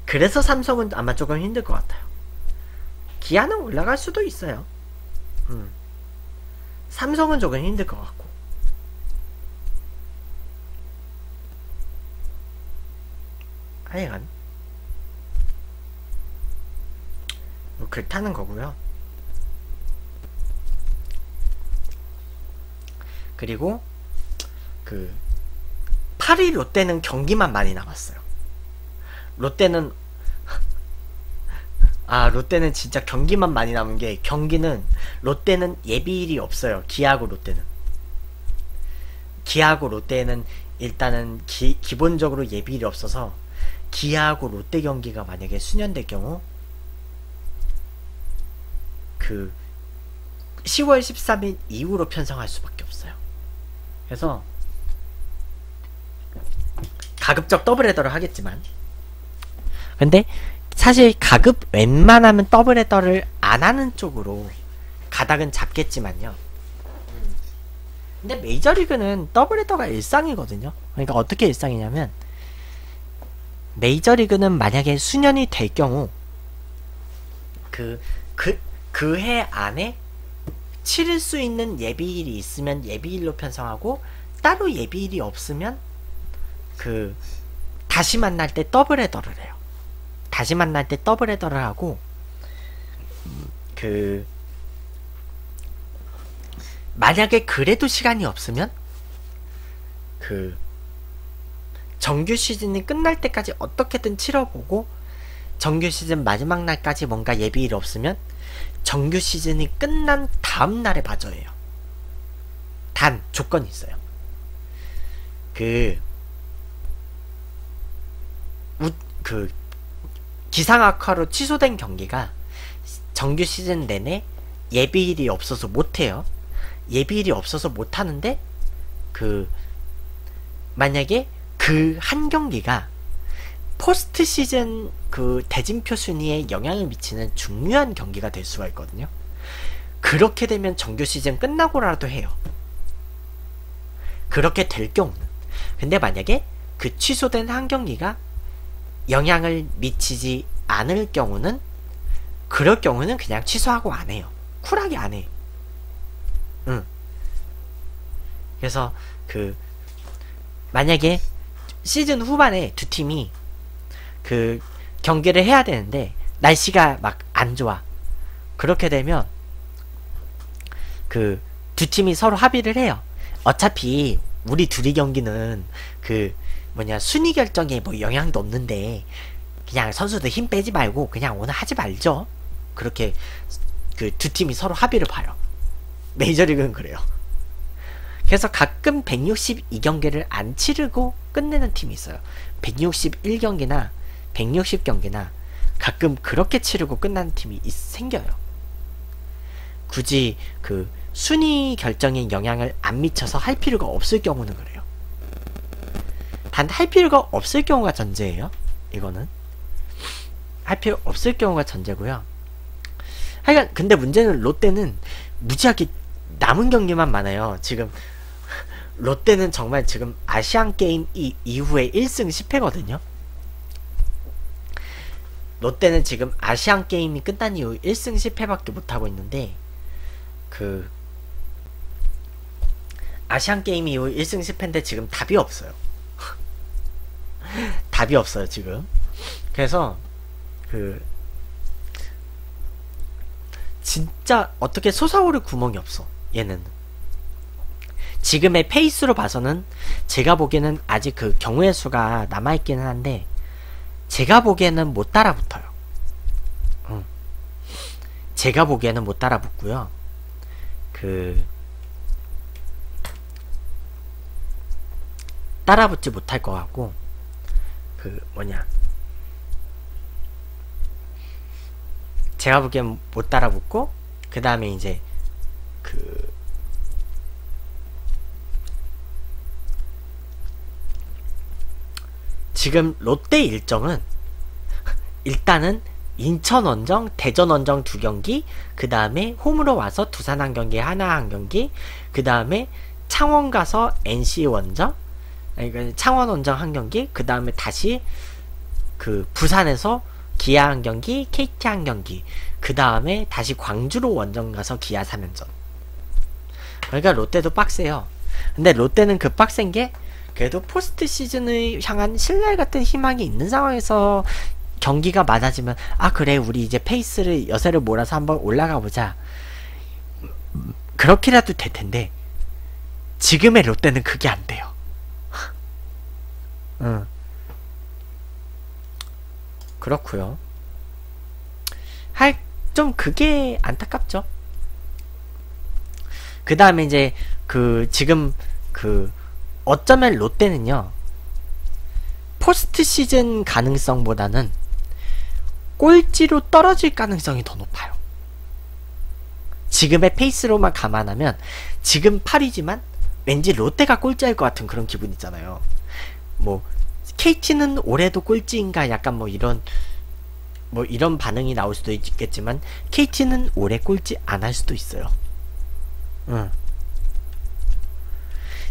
그래서 삼성은 아마 조금 힘들 것 같아요. 기아는 올라갈 수도 있어요. 음. 삼성은 조금 힘들 것 같고. 하여간 뭐 그렇다는 거고요. 그리고 그 팔 위 롯데는 경기만 많이 남았어요. 롯데는 아 롯데는 진짜 경기만 많이 남은 게, 경기는 롯데는 예비일이 없어요. 기아하고 롯데는 기아하고 롯데는 일단은 기, 기본적으로 예비일이 없어서 기아하고 롯데 경기가 만약에 수년될 경우 그 시월 십삼일 이후로 편성할 수밖에 없어요. 그래서 가급적 더블헤더를 하겠지만, 근데 사실 가급 웬만하면 더블헤더를 안하는 쪽으로 가닥은 잡겠지만요, 근데 메이저리그는 더블헤더가 일상이거든요. 그러니까 어떻게 일상이냐면, 메이저리그는 만약에 수년이 될 경우 그 그 그 해 안에 치를 수 있는 예비일이 있으면 예비일로 편성하고, 따로 예비일이 없으면 그 다시 만날 때 더블헤더를 해요. 다시 만날 때 더블헤더를 하고, 그 만약에 그래도 시간이 없으면 그 정규 시즌이 끝날 때까지 어떻게든 치러보고, 정규 시즌 마지막 날까지 뭔가 예비일이 없으면 정규 시즌이 끝난 다음 날에 마저예요. 단 조건이 있어요. 그, 우, 그 기상 악화로 취소된 경기가 정규 시즌 내내 예비일이 없어서 못해요. 예비일이 없어서 못하는데, 그 만약에 그 한 경기가 포스트 시즌 그 대진표 순위에 영향을 미치는 중요한 경기가 될 수가 있거든요. 그렇게 되면 정규 시즌 끝나고라도 해요. 그렇게 될 경우는. 근데 만약에 그 취소된 한 경기가 영향을 미치지 않을 경우는, 그럴 경우는 그냥 취소하고 안 해요. 쿨하게 안 해요. 응. 그래서 그 만약에 시즌 후반에 두 팀이 그 경기를 해야 되는데 날씨가 막 안 좋아. 그렇게 되면 그 두 팀이 서로 합의를 해요. 어차피 우리 둘이 경기는 그 뭐냐 순위 결정에 뭐 영향도 없는데 그냥 선수들 힘 빼지 말고 그냥 오늘 하지 말죠. 그렇게 그 두 팀이 서로 합의를 봐요. 메이저리그는 그래요. 그래서 가끔 백육십이 경기를 안 치르고 끝내는 팀이 있어요. 백육십일 경기나 백육십 경기나 가끔 그렇게 치르고 끝나는 팀이 있, 생겨요. 굳이 그 순위 결정에 영향을 안 미쳐서 할 필요가 없을 경우는 그래요. 단 할 필요가 없을 경우가 전제예요. 이거는 할 필요 없을 경우가 전제고요. 하여간 근데 문제는 롯데는 무지하게 남은 경기만 많아요. 지금 롯데는 정말 지금 아시안게임 이후에 일승 십패거든요 롯데는 지금 아시안게임이 끝난 이후 일승 십패밖에 못하고 있는데, 그 아시안게임 이후 일승 십패인데 지금 답이 없어요. 답이 없어요 지금. 그래서 그 진짜 어떻게 솟아오를 구멍이 없어. 얘는 지금의 페이스로 봐서는 제가 보기에는 아직 그 경우의 수가 남아있기는 한데 제가 보기에는 못 따라붙어요. 응. 제가 보기에는 못 따라붙고요. 그 따라붙지 못할 것 같고, 그 뭐냐 제가 보기엔 못 따라붙고, 그 다음에 이제 그 지금 롯데 일정은 일단은 인천 원정, 대전 원정 두 경기, 그 다음에 홈으로 와서 두산 한 경기, 한화 한 경기, 그 다음에 창원 가서 엔씨 원정, 아니, 창원 원정 한 경기, 그 다음에 다시 그 부산에서 기아 한 경기, 케이티 한 경기, 그 다음에 다시 광주로 원정 가서 기아 삼 연전. 그러니까 롯데도 빡세요. 근데 롯데는 그 빡센 게 그래도 포스트 시즌을 향한 신뢰 같은 희망이 있는 상황에서 경기가 많아지면, 아 그래 우리 이제 페이스를 여세를 몰아서 한번 올라가보자, 그렇게라도 될 텐데 지금의 롯데는 그게 안 돼요. 응. 그렇구요. 할, 좀 그게 안타깝죠. 그 다음에 이제 그 지금 그 어쩌면 롯데는요, 포스트 시즌 가능성보다는 꼴찌로 떨어질 가능성이 더 높아요. 지금의 페이스로만 감안하면 지금 팔 위지만 왠지 롯데가 꼴찌할 것 같은 그런 기분 있잖아요. 뭐 케이티는 올해도 꼴찌인가, 약간 뭐 이런 뭐 이런 반응이 나올 수도 있겠지만 케이티는 올해 꼴찌 안 할 수도 있어요. 응.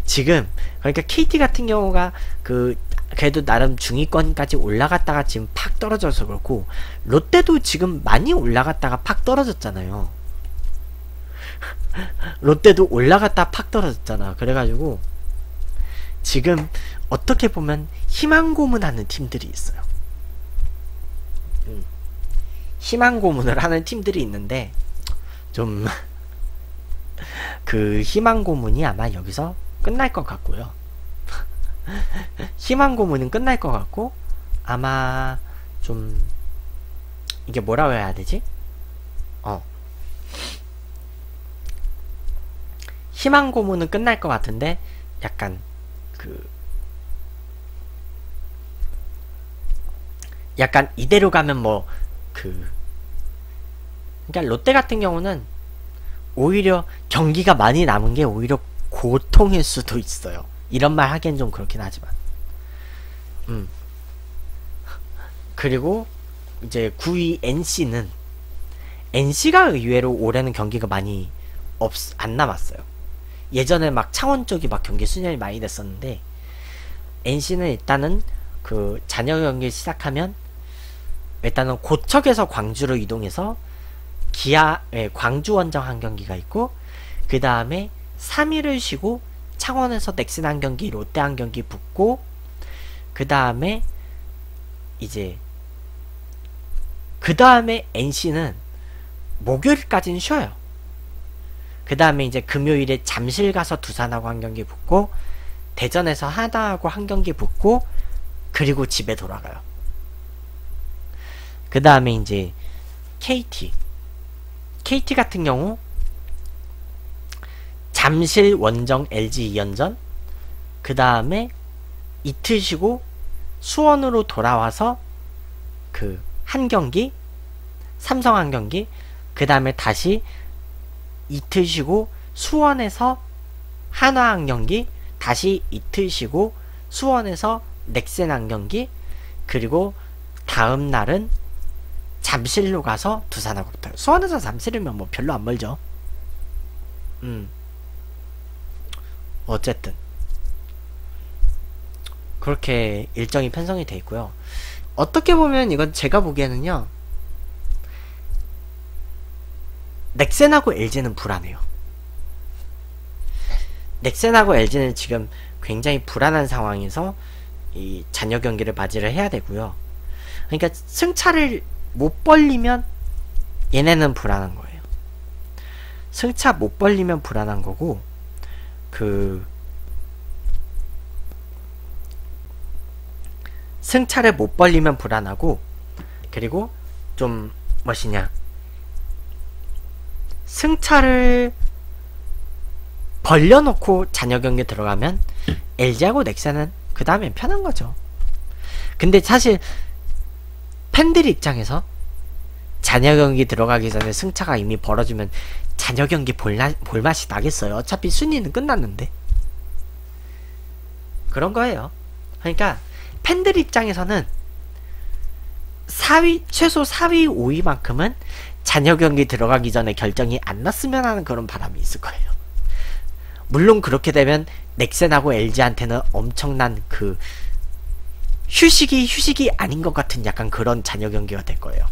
지금 그러니까 케이티 같은 경우가 그 그래도 나름 중위권까지 올라갔다가 지금 팍 떨어져서 그렇고, 롯데도 지금 많이 올라갔다가 팍 떨어졌잖아요. 롯데도 올라갔다 팍 떨어졌잖아. 그래가지고 지금 어떻게 보면 희망고문하는 팀들이 있어요. 음. 희망고문을 하는 팀들이 있는데 좀 그 희망고문이 아마 여기서 끝날 것 같고요. 희망고문은 끝날 것 같고, 아마 좀 이게 뭐라고 해야 되지? 어 희망고문은 끝날 것 같은데 약간 그 약간 이대로 가면 뭐 그 그러니까 롯데 같은 경우는 오히려 경기가 많이 남은 게 오히려 고통일 수도 있어요. 이런 말 하기엔 좀 그렇긴 하지만. 음. 그리고 이제 구 위 엔씨는 엔씨가 의외로 올해는 경기가 많이 없, 안 남았어요. 예전에 막 창원 쪽이 막 경기 순열이 많이 됐었는데, 엔씨는 일단은 그 잔여 경기 시작하면 일단은 고척에서 광주로 이동해서 기아, 예, 광주 원정 한 경기가 있고, 그 다음에 삼 일을 쉬고 창원에서 넥센 한 경기, 롯데 한 경기 붙고, 그 다음에 이제 그 다음에 엔씨는 목요일까지는 쉬어요. 그 다음에 이제 금요일에 잠실 가서 두산하고 한 경기 붙고, 대전에서 하나하고 한 경기 붙고, 그리고 집에 돌아가요. 그 다음에 이제 케이티 케이티 같은 경우 잠실 원정 엘지 이 연전, 그 다음에 이틀 쉬고 수원으로 돌아와서 그 한 경기 삼성 한 경기, 그 다음에 다시 이틀 쉬고 수원에서 한화 한 경기, 다시 이틀 쉬고 수원에서 넥센 한 경기, 그리고 다음 날은 잠실로 가서 두산하고 붙어요. 수원에서 잠실이면 뭐 별로 안 멀죠. 음. 어쨌든 그렇게 일정이 편성이 돼 있고요. 어떻게 보면 이건 제가 보기에는요, 넥센하고 엘지는 불안해요. 넥센하고 엘지는 지금 굉장히 불안한 상황에서 이 잔여 경기를 맞이를 해야 되고요. 그러니까 승차를 못 벌리면 얘네는 불안한 거예요. 승차 못 벌리면 불안한 거고, 그 승차를 못 벌리면 불안하고, 그리고 좀 뭐시냐, 승차를 벌려놓고 잔여 경기 들어가면 엘지하고 넥센은 그 다음엔 편한 거죠. 근데 사실 팬들 입장에서 잔여 경기 들어가기 전에 승차가 이미 벌어지면 잔여 경기 볼나, 볼맛이 나겠어요. 어차피 순위는 끝났는데. 그런 거예요. 그러니까 팬들 입장에서는 사 위, 최소 사 위, 오 위만큼은 잔여 경기 들어가기 전에 결정이 안 났으면 하는 그런 바람이 있을 거예요. 물론 그렇게 되면 넥센하고 엘지한테는 엄청난 그 휴식이 휴식이 아닌 것 같은 약간 그런 잔여 경기가 될 거예요.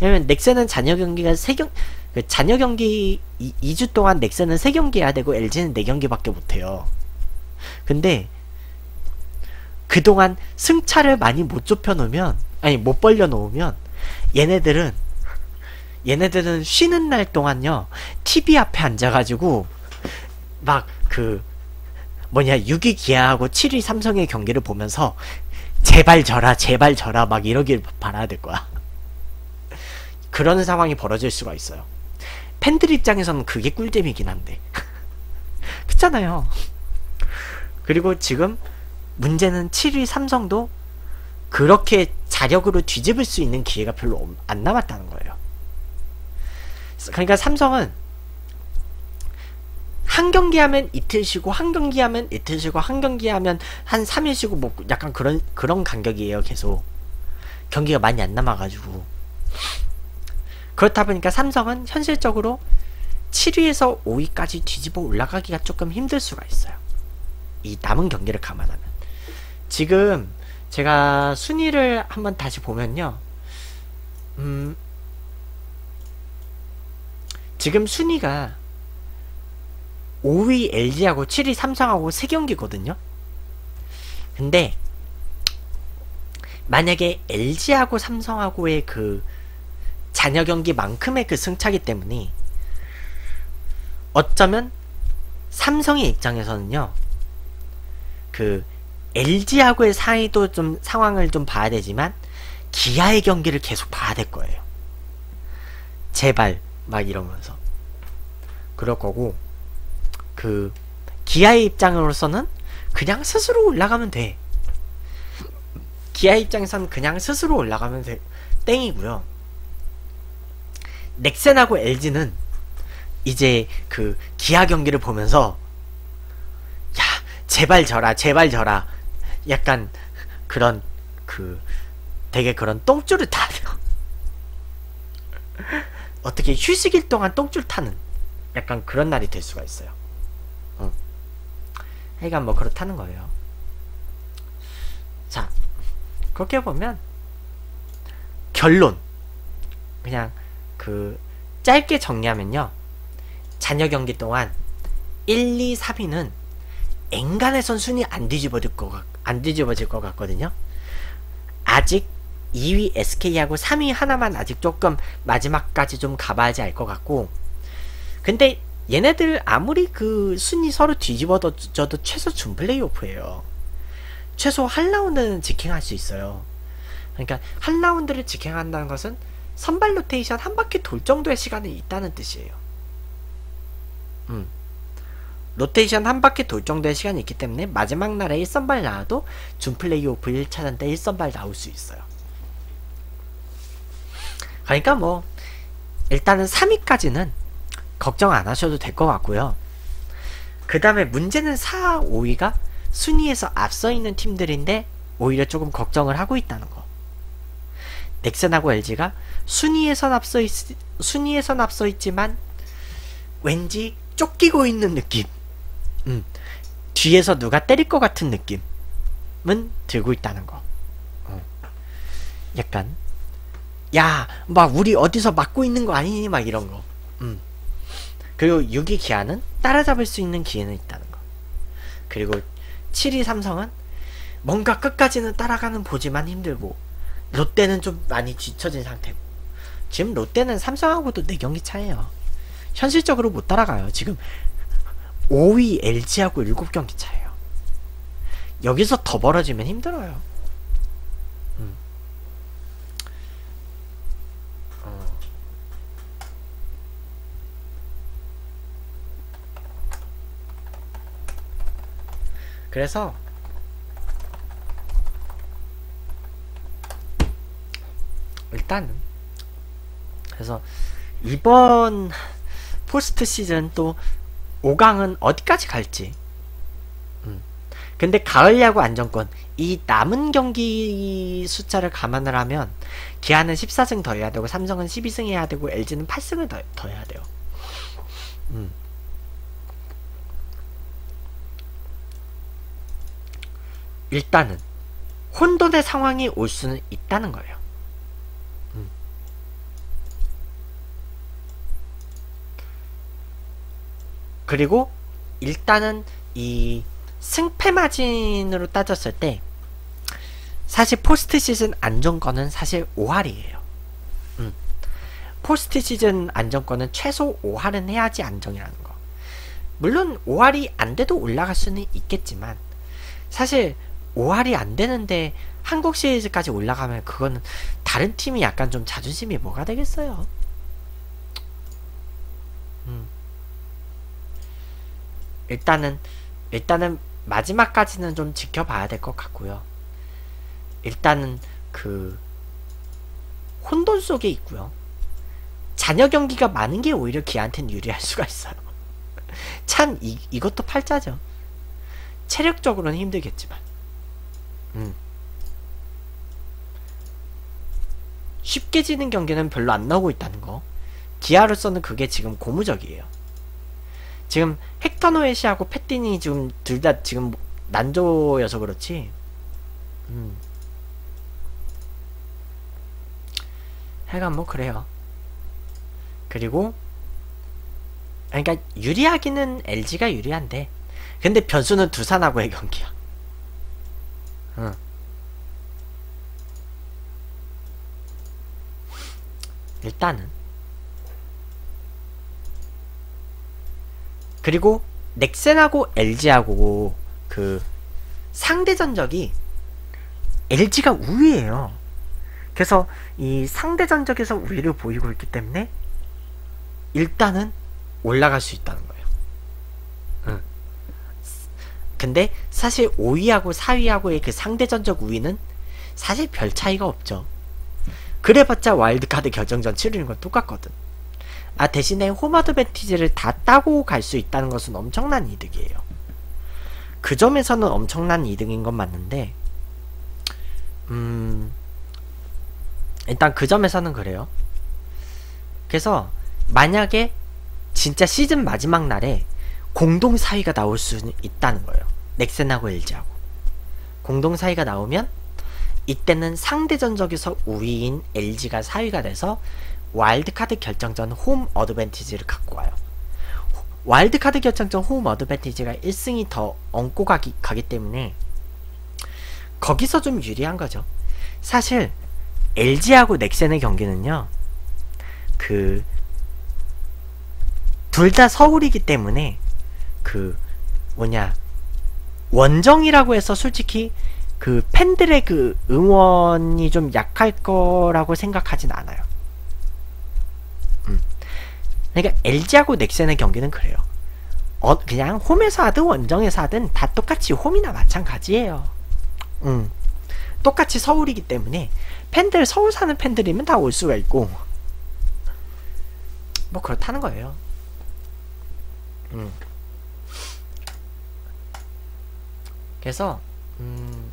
왜냐면 넥센은 잔여 경기가 세 경, 잔여 경기 이 주 동안 넥센은 세 경기 해야 되고 엘지는 네 경기밖에 못해요. 근데 그동안 승차를 많이 못 좁혀놓으면, 아니 못 벌려놓으면 얘네들은 얘네들은 쉬는 날 동안요 티비 앞에 앉아가지고 막 그 뭐냐 육 위 기아하고 칠 위 삼성의 경기를 보면서 제발 져라 제발 져라 막 이러길 바라야 될 거야. 그런 상황이 벌어질 수가 있어요. 팬들 입장에서는 그게 꿀잼이긴 한데. 그렇잖아요. 그리고 지금 문제는 칠 위 삼성도 그렇게 자력으로 뒤집을 수 있는 기회가 별로 안 남았다는 거예요. 그러니까 삼성은 한 경기 하면 이틀 쉬고, 한 경기 하면 이틀 쉬고, 한 경기 하면 한 삼 일 쉬고, 뭐 약간 그런 그런 간격이에요. 계속 경기가 많이 안 남아가지고. 그렇다 보니까 삼성은 현실적으로 칠 위에서 오 위까지 뒤집어 올라가기가 조금 힘들 수가 있어요. 이 남은 경기를 감안하면. 지금 제가 순위를 한번 다시 보면요, 음, 지금 순위가 오 위 엘지하고 칠 위 삼성하고 세 경기거든요. 근데 만약에 엘지하고 삼성하고의 그 잔여 경기만큼의 그 승차기 때문에 어쩌면 삼성의 입장에서는요, 그 엘지하고의 사이도 좀 상황을 좀 봐야 되지만 기아의 경기를 계속 봐야 될 거예요. 제발 막 이러면서 그럴 거고, 그 기아의 입장으로서는 그냥 스스로 올라가면 돼. 기아 입장에서는 그냥 스스로 올라가면 돼. 땡이고요. 넥센하고 엘지는 이제 그 기아 경기를 보면서 야, 제발 져라, 제발 져라, 약간 그런 그 되게 그런 똥줄을 타요. 어떻게 휴식일 동안 똥줄 타는 약간 그런 날이 될 수가 있어요. 하여간 뭐 그렇다는 거예요. 자, 그렇게 보면 결론, 그냥 그 짧게 정리하면요, 잔여 경기 동안 일, 이, 삼 위는 앵간해선 순위 안 뒤집어질 것, 같, 안 뒤집어질 것 같거든요. 아직 이 위 에스케이하고 삼 위 하나만 아직 조금 마지막까지 좀 가봐야지 알 것 같고, 근데 얘네들 아무리 그 순위 서로 뒤집어져도 최소 준 플레이오프예요. 최소 한 라운드는 직행할 수 있어요. 그러니까 한 라운드를 직행한다는 것은 선발 로테이션 한 바퀴 돌 정도의 시간이 있다는 뜻이에요. 음. 로테이션 한 바퀴 돌 정도의 시간이 있기 때문에 마지막 날에 일 선발 나와도 준 플레이오프 일 차전 때 일 선발 나올 수 있어요. 그러니까 뭐 일단은 삼 위까지는 걱정 안 하셔도 될 것 같고요. 그 다음에 문제는 사, 오 위가 순위에서 앞서 있는 팀들인데 오히려 조금 걱정을 하고 있다는 거. 넥센하고 엘지가 순위에선 앞서, 있, 순위에선 앞서 있지만 왠지 쫓기고 있는 느낌, 음, 뒤에서 누가 때릴 것 같은 느낌은 들고 있다는 거. 어. 약간 야, 막 우리 어디서 막고 있는 거 아니니 막 이런 거. 음. 그리고 육 위 기아는 따라잡을 수 있는 기회는 있다는 거. 그리고 칠 위 삼성은 뭔가 끝까지는 따라가는 보지만 힘들고, 롯데는 좀 많이 뒤처진 상태고. 지금 롯데는 삼성하고도 네 경기 차예요. 현실적으로 못 따라가요. 지금 오 위 엘지하고 일곱 경기 차예요. 여기서 더 벌어지면 힘들어요. 음. 그래서 일단 그래서 이번 포스트 시즌 또 오 강은 어디까지 갈지, 음. 근데 가을 야구 안정권 이 남은 경기 숫자를 감안을 하면 기아는 십사 승 더 해야 되고, 삼성은 십이 승 해야 되고, 엘지는 팔 승을 더, 더 해야 돼요. 음. 일단은 혼돈의 상황이 올 수는 있다는 거예요. 음. 그리고 일단은 이 승패 마진으로 따졌을 때 사실 포스트 시즌 안정권은 사실 오 할이에요. 음. 포스트 시즌 안정권은 최소 오 할은 해야지 안정이라는 거. 물론 오 할이 안 돼도 올라갈 수는 있겠지만 사실 오 할이 안 되는데 한국 시리즈까지 올라가면 그거는 다른 팀이 약간 좀 자존심이 뭐가 되겠어요. 음. 일단은 일단은 마지막까지는 좀 지켜봐야 될 것 같고요. 일단은 그 혼돈 속에 있고요. 잔여 경기가 많은 게 오히려 기아한테는 유리할 수가 있어요. 참 이, 이것도 팔자죠. 체력적으로는 힘들겠지만 음. 쉽게 지는 경기는 별로 안 나오고 있다는 거, 기아로서는 그게 지금 고무적이에요. 지금 헥터 노에시하고 패틴이 지금 둘 다 지금 난조여서 그렇지 음. 하여간 뭐 그래요. 그리고 그러니까 유리하기는 엘지가 유리한데, 근데 변수는 두산하고의 경기야. 응. 일단은 그리고 넥센하고 엘지하고 그 상대 전적이 엘지가 우위예요. 그래서 이 상대 전적에서 우위를 보이고 있기 때문에 일단은 올라갈 수 있다는 거예요. 응. 근데 사실 오 위하고 사 위하고의 그 상대 전적 우위는 사실 별 차이가 없죠. 그래봤자 와일드카드 결정전 치르는 건 똑같거든. 아, 대신에 홈어드밴티지를 다 따고 갈 수 있다는 것은 엄청난 이득이에요. 그 점에서는 엄청난 이득인 건 맞는데 음... 일단 그 점에서는 그래요. 그래서 만약에 진짜 시즌 마지막 날에 공동 사 위가 나올 수 있다는 거예요. 넥센하고 엘지하고 공동 사 위가 나오면 이때는 상대 전적에서 우위인 엘지가 사 위가 돼서 와일드카드 결정전 홈 어드밴티지를 갖고 와요. 와일드카드 결정전 홈 어드밴티지가 일 승이 더 얹고 가기, 가기 때문에 거기서 좀 유리한 거죠. 사실 엘지하고 넥센의 경기는요, 그 둘 다 서울이기 때문에 그 뭐냐 원정이라고 해서 솔직히 그 팬들의 그 응원이 좀 약할 거라고 생각하진 않아요. 음. 그러니까 엘지하고 넥센의 경기는 그래요. 어, 그냥 홈에서 하든 원정에서 하든 다 똑같이 홈이나 마찬가지예요. 음. 똑같이 서울이기 때문에 팬들 서울 사는 팬들이면 다 올 수가 있고 뭐 그렇다는 거예요. 음. 그래서 음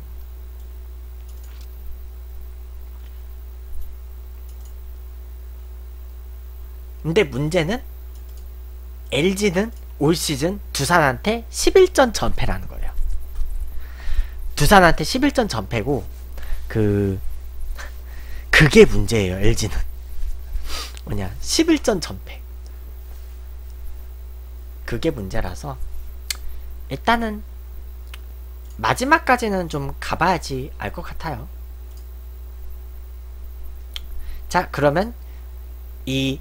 근데 문제는 엘지는 올 시즌 두산한테 십일 전 전패라는 거예요. 두산한테 십일 전 전패고 그 그게 문제예요. 엘지는 뭐냐 십일 전 전패, 그게 문제라서 일단은 마지막까지는 좀 가봐야지 알 것 같아요. 자, 그러면 이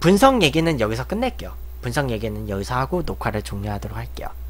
분석 얘기는 여기서 끝낼게요. 분석 얘기는 여기서 하고 녹화를 종료하도록 할게요.